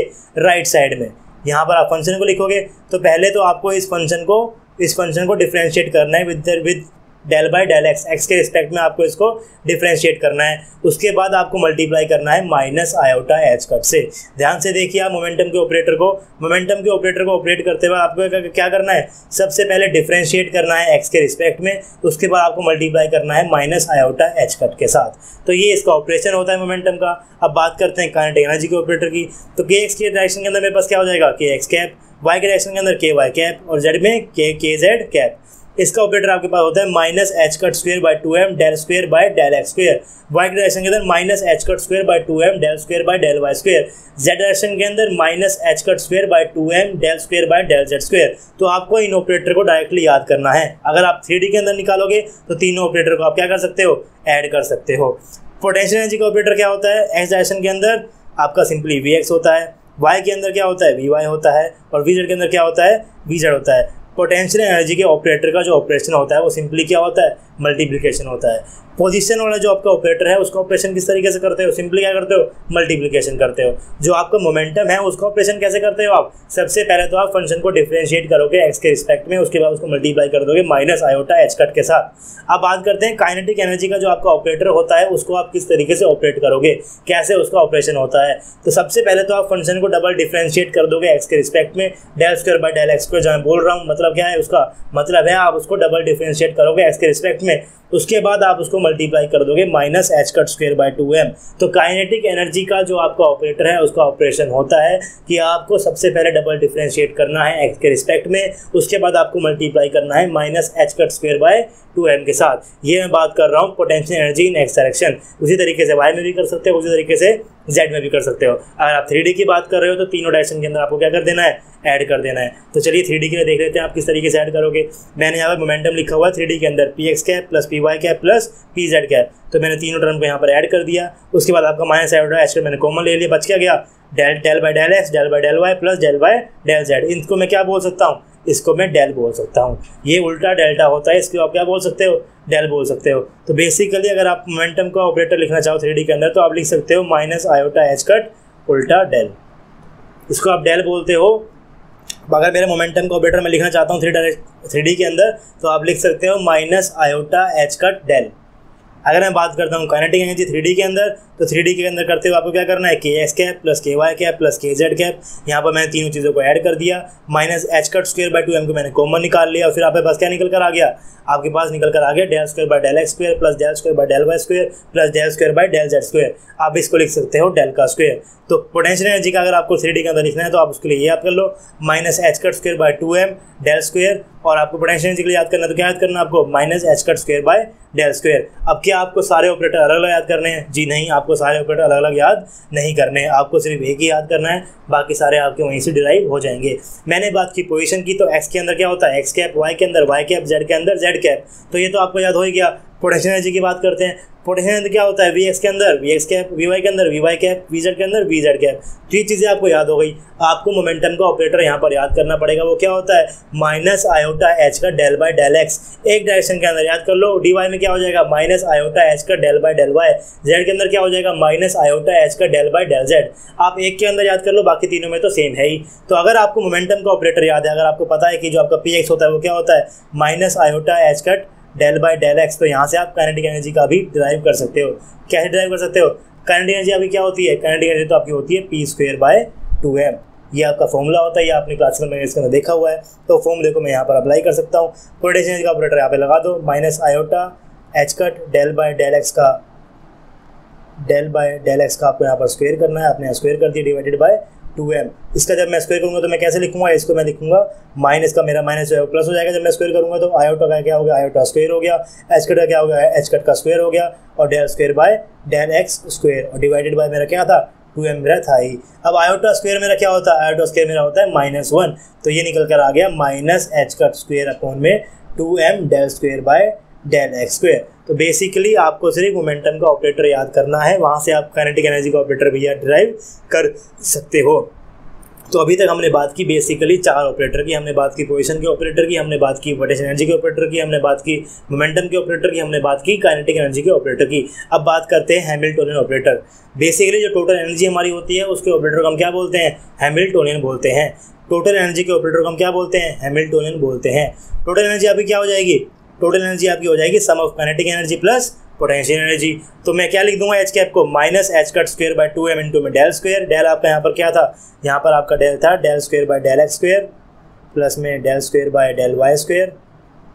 राइट साइड में। यहाँ पर आप फंक्शन को लिखोगे तो पहले तो आपको इस फंक्शन को डिफ्रेंशिएट करना है with del by del x, x के रिस्पेक्ट में आपको इसको डिफ्रेंशिएट करना है। उसके बाद आपको मल्टीप्लाई करना है माइनस आयोटा एच कट से। ध्यान से देखिए आप मोमेंटम के ऑपरेटर को ऑपरेट करते हुए आपको क्या करना है, सबसे पहले डिफ्रेंशिएट करना है एक्स के रिस्पेक्ट में, उसके बाद आपको मल्टीप्लाई करना है माइनस आयोटा एच कट के साथ। तो ये इसका ऑपरेशन होता है मोमेंटम का। अब बात करते हैं काइनेटिक एनर्जी के ऑपरेटर की। तो के एक्स के डायरेक्शन के अंदर मेरे पास क्या हो जाएगा, के एक्स कैप, वाई के डायरेक्शन के अंदर के वाई कैप, और जेड में के जेड कैप। इसका ऑपरेटर आपके पास होता है minus H cut square by two M del square by del x square. Y के डायरेक्शन के अंदर minus H cut square by two M del square by del y square. Z direction के अंदर minus H cut square by two M del square by del z square. तो आपको इन operator को directly याद करना है। अगर आप 3D के अंदर निकालोगे तो तीनों ऑपरेटर को आप क्या कर सकते हो, ऐड कर सकते हो। पोटेंशियल एनर्जी का ऑपरेटर क्या होता है, एक्स डायरेक्शन के अंदर आपका सिंपली वी एक्स होता है, वाई के अंदर क्या होता है, वी वाई होता है, और वी जेड के अंदर क्या होता है, वी जेड होता है। पोटेंशियल एनर्जी के ऑपरेटर का जो ऑपरेशन होता है वो सिंपली क्या होता है, मल्टीप्लिकेशन होता है। पोजीशन वाला जो आपका ऑपरेटर है उसका ऑपरेशन किस तरीके से करते हो, सिंपली क्या करते हो, मल्टीप्लिकेशन करते हो। जो आपका मोमेंटम है उसका ऑपरेशन कैसे करते हो आप, सबसे पहले तो आप फंक्शन को डिफ्रेंशिएट करोगे एक्स के रिस्पेक्ट में, उसके बाद उसको मल्टीप्लाई कर दोगे माइनस आयोटा एच कट के साथ। अब बात करते हैं काइनेटिक एनर्जी का जो आपका ऑपरेटर होता है उसको आप किस तरीके से ऑपरेट करोगे, कैसे उसका ऑपरेशन होता है। तो सबसे पहले तो आप फंक्शन को डबल डिफ्रेंशिएट कर दोगे एक्स के रिस्पेक्ट में, del square by del x square जो मैं बोल रहा हूँ, मतलब क्या है उसका, मतलब है आप उसको डबल डिफ्रेंशिएट करोगे एक्स के रिस्पेक्ट में, उसके बाद आप उसको मल्टीप्लाई कर दोगे minus H cut square by two m. तो काइनेटिक एनर्जी का जो आपका ऑपरेटर है उसका ऑपरेशन होता है कि आपको सबसे पहले डबल डिफ्रेंशिएट करना है एक्स के रिस्पेक्ट में, उसके बाद आपको मल्टीप्लाई करना है minus H cut square by two m के साथ। ये मैं बात कर रहा हूँ potential energy in x direction. उसी तरीके से वाई में भी कर सकते हो, उसी तरीके से जेड में भी कर सकते हो। अगर आप 3D की बात कर रहे हो तो तीनों डायरेक्शन के अंदर आपको क्या कर देना है, ऐड कर देना है। तो चलिए 3D के लिए देख लेते हैं आप किस तरीके से ऐड करोगे। मैंने यहाँ पर मोमेंटम लिखा हुआ है 3D के अंदर, p x cap plus p y cap plus p z cap. तो मैंने तीनों टर्म को यहाँ पर ऐड कर दिया। उसके बाद आपका माइनस आयोटा एच मैंने कॉमन ले लिया, बच क्या गया, del del by del x, del by del y plus del by del z. इनको मैं क्या बोल सकता हूँ, इसको मैं डेल बोल सकता हूँ। ये उल्टा डेल्टा होता है, इसको आप क्या बोल सकते हो, डेल बोल सकते हो। तो बेसिकली अगर आप मोमेंटम का ऑपरेटर लिखना चाहो 3D के अंदर तो आप लिख सकते हो माइनस आयोटा एच कट उल्टा डेल, इसको आप डेल बोलते हो। अगर मेरे मोमेंटम का ऑपरेटर मैं लिखना चाहता हूँ 3D के अंदर तो आप लिख सकते हो minus iota h cut del. अगर मैं बात करता हूँ काइनेटिक एनर्जी 3D के अंदर तो 3D के अंदर करते हुए आपको क्या करना है, k x cap plus k y cap plus k z cap. यहाँ पर मैंने तीनों चीज़ों को ऐड कर दिया, minus H cut square by two m को मैंने कॉमन निकाल लिया, और फिर आपके पास क्या निकल कर आ गया, आपके पास निकल कर आ गया del square by del x square plus del square by del Y square plus del square by del Z square. आप इसको लिख सकते हो डेल का स्क्वायर। तो पोटेंशियल एनर्जी का अगर आपको 3D के अंदर लिखना है तो आप उसके लिए याद कर लो minus H cut square by two M del square, और आपको पोटेंशियल एनर्जी के लिए याद करना है तो क्या याद करना है आपको, minus H cut square by del square. अब क्या आपको सारे ऑपरेटर अलग अलग याद करने हैं? जी नहीं, आपको सारे ऑपरेटर अलग अलग याद नहीं करने हैं, आपको सिर्फ एक ही याद करना है, बाकी सारे आपके वहीं से डिराइव हो जाएंगे। मैंने बात की पोजीशन की, तो एक्स के अंदर क्या होता है एक्स कैप, वाई के अंदर वाई कैप, जेड के अंदर जेड कैप। तो ये तो आपको याद हो ही गया। पोटेंशियल एनर्जी की बात करते हैं। पोटेंशियल एनर्जी क्या होता है, वी एक्स के अंदर v x cap, v y के अंदर v Y cap, v z के अंदर वी जेड कैप। तो ये चीज़ें आपको याद हो गई। आपको मोमेंटम का ऑपरेटर यहाँ पर याद करना पड़ेगा, वो क्या होता है माइनस आयोटा एच का डेल बाई डेल एक्स। एक डायरेक्शन के अंदर याद कर लो, डी वाई में क्या हो जाएगा माइनस आयोटा एच का del by del y, z के अंदर क्या हो जाएगा माइनस आयोटा एच का डेल बाई डेल जेड। आप एक के अंदर याद कर लो, बाकी तीनों में तो सेम है ही। तो अगर आपको मोमेंटम का ऑपरेटर याद है, अगर आपको पता है कि जो आपका पी एक्स होता है वो क्या होता है minus iota h cut del by del x, तो यहाँ से आप काइनेटिक एनर्जी का भी ड्राइव कर सकते हो। कैसे ड्राइव कर सकते हो, काइनेटिक एनर्जी आपकी क्या होती है, काइनेटिक एनर्जी तो आपकी होती है p square by two m. ये आपका फॉर्मूला होता है, ये आपने क्लासिकल मैकेनिक्स के अंदर देखा हुआ है। तो फॉर्मूले को मैं यहाँ पर अप्लाई कर सकता हूँ। पोटेंशियल एनर्जी का ऑपरेटर यहाँ पे लगा दो, minus iota h cut del by del x का आपको यहाँ पर स्क्वायर करना है, आपने स्क्वायर कर दिया डिवाइडेड बाय टू एम। इसका जब मैं स्क्वायर करूँगा तो मैं कैसे लिखूँगा, इसको मैं लिखूँगा माइनस का मेरा माइनस जो है प्लस हो जाएगा, जब मैं स्क्वायर करूँगा तो आयोटा का क्या हो गया आयोटा स्क्वायर हो गया, एच कट का क्या हो गया एच कट का स्क्वायर हो गया, और del square by del x square, और डिवाइडेड बाय मेरा क्या था 2m मेरा था ही। अब आयोटा स्क्वायर मेरा क्या होता है, आयोटा स्क्वायर मेरा होता है माइनस वन। तो ये निकल कर आ गया minus H cut square upon में 2m del square by del x square. तो बेसिकली आपको सिर्फ मोमेंटम का ऑपरेटर याद करना है, वहाँ से आप काइनेटिक एनर्जी का ऑपरेटर भी याद ड्राइव कर सकते हो। तो अभी तक हमने बात की बेसिकली चार ऑपरेटर की, हमने बात की पोजीशन के ऑपरेटर की, हमने बात की पोटेंशियल एनर्जी के ऑपरेटर की, हमने बात की मोमेंटम के ऑपरेटर की, हमने बात की काइनेटिक एनर्जी के ऑपरेटर की। अब बात करते हैं हैमिल्टोनियन ऑपरेटर। बेसिकली जो टोटल एनर्जी हमारी होती है उसके ऑपरेटर को हम क्या बोलते हैं? हैमिल्टोनियन बोलते हैं। टोटल एनर्जी के ऑपरेटर को हम क्या बोलते हैं? हैमिल्टोनियन बोलते हैं। टोटल एनर्जी आपकी क्या हो जाएगी? टोटल एनर्जी आपकी हो जाएगी sum of kinetic energy plus potential energy. तो मैं क्या लिख दूंगा एच कैप को? Minus H cut square by 2m into में डेल स्क्वायर। डेल आपका यहाँ पर क्या था? यहाँ पर आपका डेल था del square by del x square plus में del square by del Y square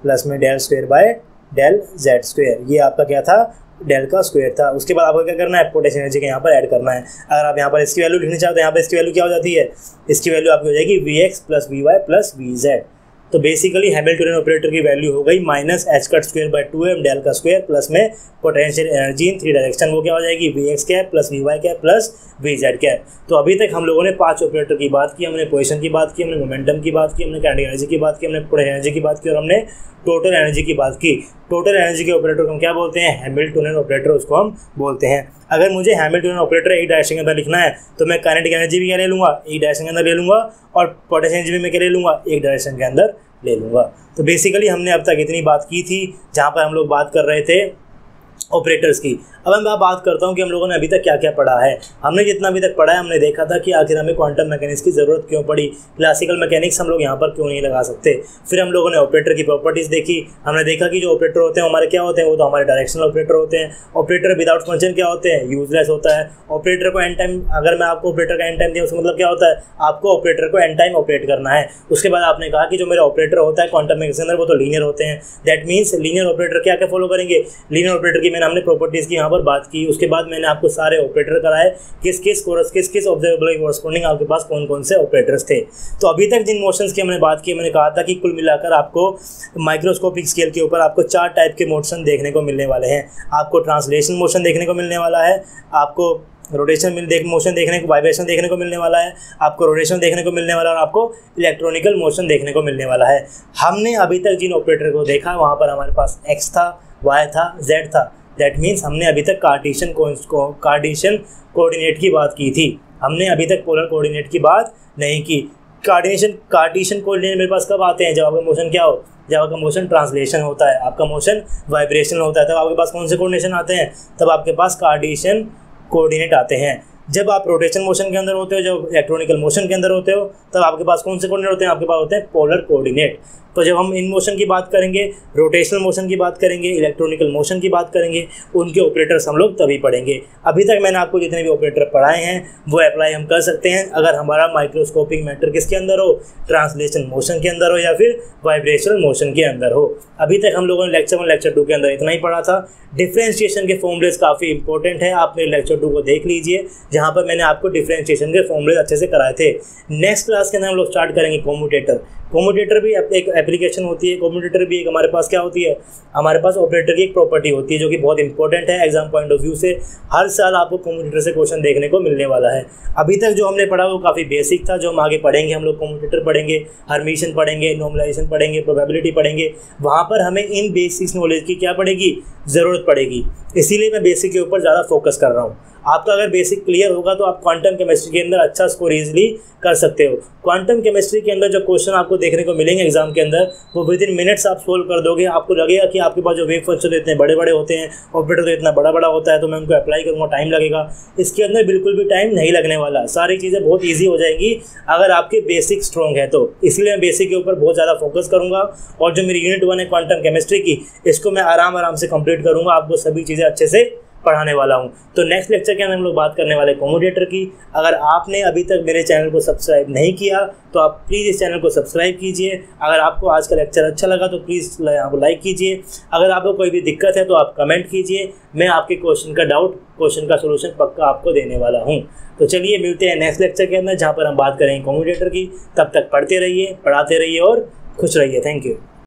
plus में del square by del Z square. ये आपका क्या था? डेल का स्क्वायर था। उसके बाद आपको क्या करना है? पोटेंशियल एनर्जी के यहाँ पर ऐड करना है। अगर आप यहाँ पर इसकी वैल्यू लिखना चाहते हो, यहाँ पर इसकी वैल्यू क्या हो जाती है? इसकी वैल्यू आपकी हो जाएगी vx plus vy plus vz। तो बेसिकली हैमिल्टोनियन ऑपरेटर की वैल्यू हो गई minus H cut square by 2m del का स्क्वायर प्लस में potential energy in three direction, वो क्या हो जाएगी? vx cap plus vy cap plus vz cap. तो अभी तक हम लोगों ने पांच ऑपरेटर की बात की, हमने पोजीशन की बात की, हमने मोमेंटम की बात की, हमने काइनेटिक एनर्जी की बात की, हमने पोटेंशियल एनर्जी की बात की और हमने टोटल एनर्जी की बात की। टोटल एनर्जी के ऑपरेटर को हम क्या बोलते हैं? हैमिल्टोनियन ऑपरेटर, उसको हम बोलते हैं। अगर मुझे हैमिल्टोनियन ऑपरेटर एक डायरेक्शन के अंदर लिखना है तो मैं काइनेटिक एनर्जी भी क्या ले लूँगा? एक डायरेक्शन के अंदर ले लूँगा और पोटेंशियल एनर्जी भी मैं क्या ले लूँगा? एक डायरेक्शन के अंदर ले लूँगा। तो बेसिकली हमने अब तक इतनी बात की थी जहाँ पर हम लोग बात कर रहे थे ऑपरेटर्स की। अब मैं बात करता हूँ कि हम लोगों ने अभी तक क्या क्या पढ़ा है। हमने जितना अभी तक पढ़ा है हमने देखा था कि आखिर हमें क्वांटम मैकेनिक्स की ज़रूरत क्यों पड़ी, क्लासिकल मैकेनिक्स हम लोग यहाँ पर क्यों नहीं लगा सकते। फिर हम लोगों ने ऑपरेटर की प्रॉपर्टीज़ देखी, हमने देखा कि जो ऑपरेटर होते हैं हमारे क्या होते हैं? वो तो हमारे डायरेक्शनल ऑपरेटर होते हैं। ऑपरेटर विदाउट फंक्शन क्या होते हैं? यूजलेस होता है। ऑपरेटर को एंड टाइम, अगर मैं आपको ऑपरेटर का एंड टाइम दिया उसका मतलब क्या होता है? आपको ऑपरेटर को एंड टाइम ऑपरेट करना है। उसके बाद आपने कहा कि जो मेरा ऑपरेटर होता है क्वांटम मैकेनिक्स के अंदर वो तो लीनियर होते हैं। दैट मीन्स लीनियर ऑपरेटर क्या क्या फॉलो करेंगे? लीनियर ऑपरेटर की मैंने हमने प्रॉपर्टीज़ की पर बात की। उसके बाद मैंने आपको सारे ऑपरेटर कराए, किस किस ऑब्जर्वेबल कोरस्पोंडिंग आपके पास कौन कौन से ऑपरेटर्स थे। तो अभी तक जिन मोशंस की हमने बात की, मैंने कहा था कि कुल मिलाकर आपको माइक्रोस्कोपिक स्केल के ऊपर आपको चार टाइप के मोशन देखने को मिलने वाले हैं। आपको ट्रांसलेशन मोशन देखने को मिलने वाला है, आपको रोटेशन मोशन देखने को, वाइब्रेशन देखने को मिलने वाला है, आपको रोटेशन देखने को मिलने वाला है और आपको इलेक्ट्रॉनिकल मोशन देखने को मिलने वाला है। हमने अभी तक जिन ऑपरेटर को देखा वहाँ पर हमारे पास एक्स था, वाई था, जेड था। दैट मीन्स हमने अभी तक कार्टेशियन कोऑर्डिनेट की बात की थी, हमने अभी तक पोलर कोऑर्डिनेट की बात नहीं की। कार्टेशियन कोऑर्डिनेट मेरे पास कब आते हैं? जब आपका मोशन क्या हो? जब आपका मोशन ट्रांसलेशन होता है, आपका मोशन वाइब्रेशन होता है, तब आपके पास कौन से कोऑर्डिनेशन आते हैं? तब आपके पास कार्टेशियन कोऑर्डिनेट आते हैं। जब आप रोटेशन मोशन के अंदर होते हो, जब इलेक्ट्रॉनिकल मोशन के अंदर होते हो, तब आपके पास कौन से कोऑर्डिनेट होते हैं? आपके पास होते हैं पोलर कोऑर्डिनेट। तो जब हम इन मोशन की बात करेंगे, रोटेशनल मोशन की बात करेंगे, इलेक्ट्रॉनिकल मोशन की बात करेंगे, उनके ऑपरेटर्स हम लोग तभी पढ़ेंगे। अभी तक मैंने आपको जितने भी ऑपरेटर पढ़ाए हैं वो अप्लाई हम कर सकते हैं अगर हमारा माइक्रोस्कोपिक मैटर किसके अंदर हो? ट्रांसलेशन मोशन के अंदर हो या फिर वाइब्रेशनल मोशन के अंदर हो। अभी तक हम लोगों ने लेक्चर 1 लेक्चर 2 के अंदर इतना ही पढ़ा था। डिफ्रेंशिएशन के फॉर्मूलेस काफ़ी इंपॉर्टेंट है, आप मेरे लेक्चर 2 को देख लीजिए जहाँ पर मैंने आपको डिफ्रेंशिएशन के फॉर्मूलेस अच्छे से कराए थे। नेक्स्ट क्लास के अंदर हम लोग स्टार्ट करेंगे कॉम्यूटेटर। कॉम्यूटेटर भी एक एप्लीकेशन होती है, कॉम्यूटेटर भी एक हमारे पास क्या होती है? हमारे पास ऑपरेटर की एक प्रॉपर्टी होती है जो कि बहुत इंपॉर्टेंट है एग्जाम पॉइंट ऑफ व्यू से। हर साल आपको कॉम्यूटेटर से क्वेश्चन देखने को मिलने वाला है। अभी तक जो हमने पढ़ा वो काफ़ी बेसिक था, जो हम आगे पढ़ेंगे हम लोग कॉम्यूटेटर पढ़ेंगे, हर्मिटियन पढ़ेंगे, नॉर्मलाइजेशन पढ़ेंगे, प्रोबेबिलिटी पढ़ेंगे। वहाँ पर हमें इन बेसिक्स नॉलेज की क्या पड़ेगी? ज़रूरत पड़ेगी। इसीलिए मैं बेसिक के ऊपर ज़्यादा फोकस कर रहा हूँ। आपका अगर बेसिक क्लियर होगा तो आप क्वांटम केमिस्ट्री के अंदर अच्छा स्कोर ईजिली कर सकते हो। क्वांटम केमिस्ट्री के अंदर जो क्वेश्चन आपको देखने को मिलेंगे एग्जाम के अंदर वो विद इन मिनट्स आप सोल्व कर दोगे। आपको लगेगा कि आपके पास जो वेव फंक्शन इतने बड़े बड़े होते हैं, ऑपरेटर तो इतना बड़ा बड़ा होता है, तो मैं उनको अप्लाई करूँगा, टाइम लगेगा। इसके अंदर बिल्कुल भी टाइम नहीं लगने वाला, सारी चीज़ें बहुत ईजी हो जाएंगी अगर आपके बेसिक स्ट्रॉन्ग है तो। इसलिए मैं बेसिक के ऊपर बहुत ज़्यादा फोकस करूँगा और जो मेरी यूनिट 1 है क्वांटम केमिस्ट्री की, इसको मैं आराम से कंप्लीट करूँगा, आपको सभी चीज़ें अच्छे से पढ़ाने वाला हूँ। तो नेक्स्ट लेक्चर के अंदर हम लोग बात करने वाले कॉम्यूटेटर की। अगर आपने अभी तक मेरे चैनल को सब्सक्राइब नहीं किया तो आप प्लीज़ इस चैनल को सब्सक्राइब कीजिए। अगर आपको आज का लेक्चर अच्छा लगा तो प्लीज़ यहाँ को लाइक कीजिए। अगर आपको कोई भी दिक्कत है तो आप कमेंट कीजिए, मैं आपके क्वेश्चन का सोल्यूशन पक्का आपको देने वाला हूँ। तो चलिए मिलते हैं नेक्स्ट लेक्चर के अंदर जहाँ पर हम बात करेंगे कॉम्यूटेटर की। तब तक पढ़ते रहिए, पढ़ाते रहिए और खुश रहिए। Thank you.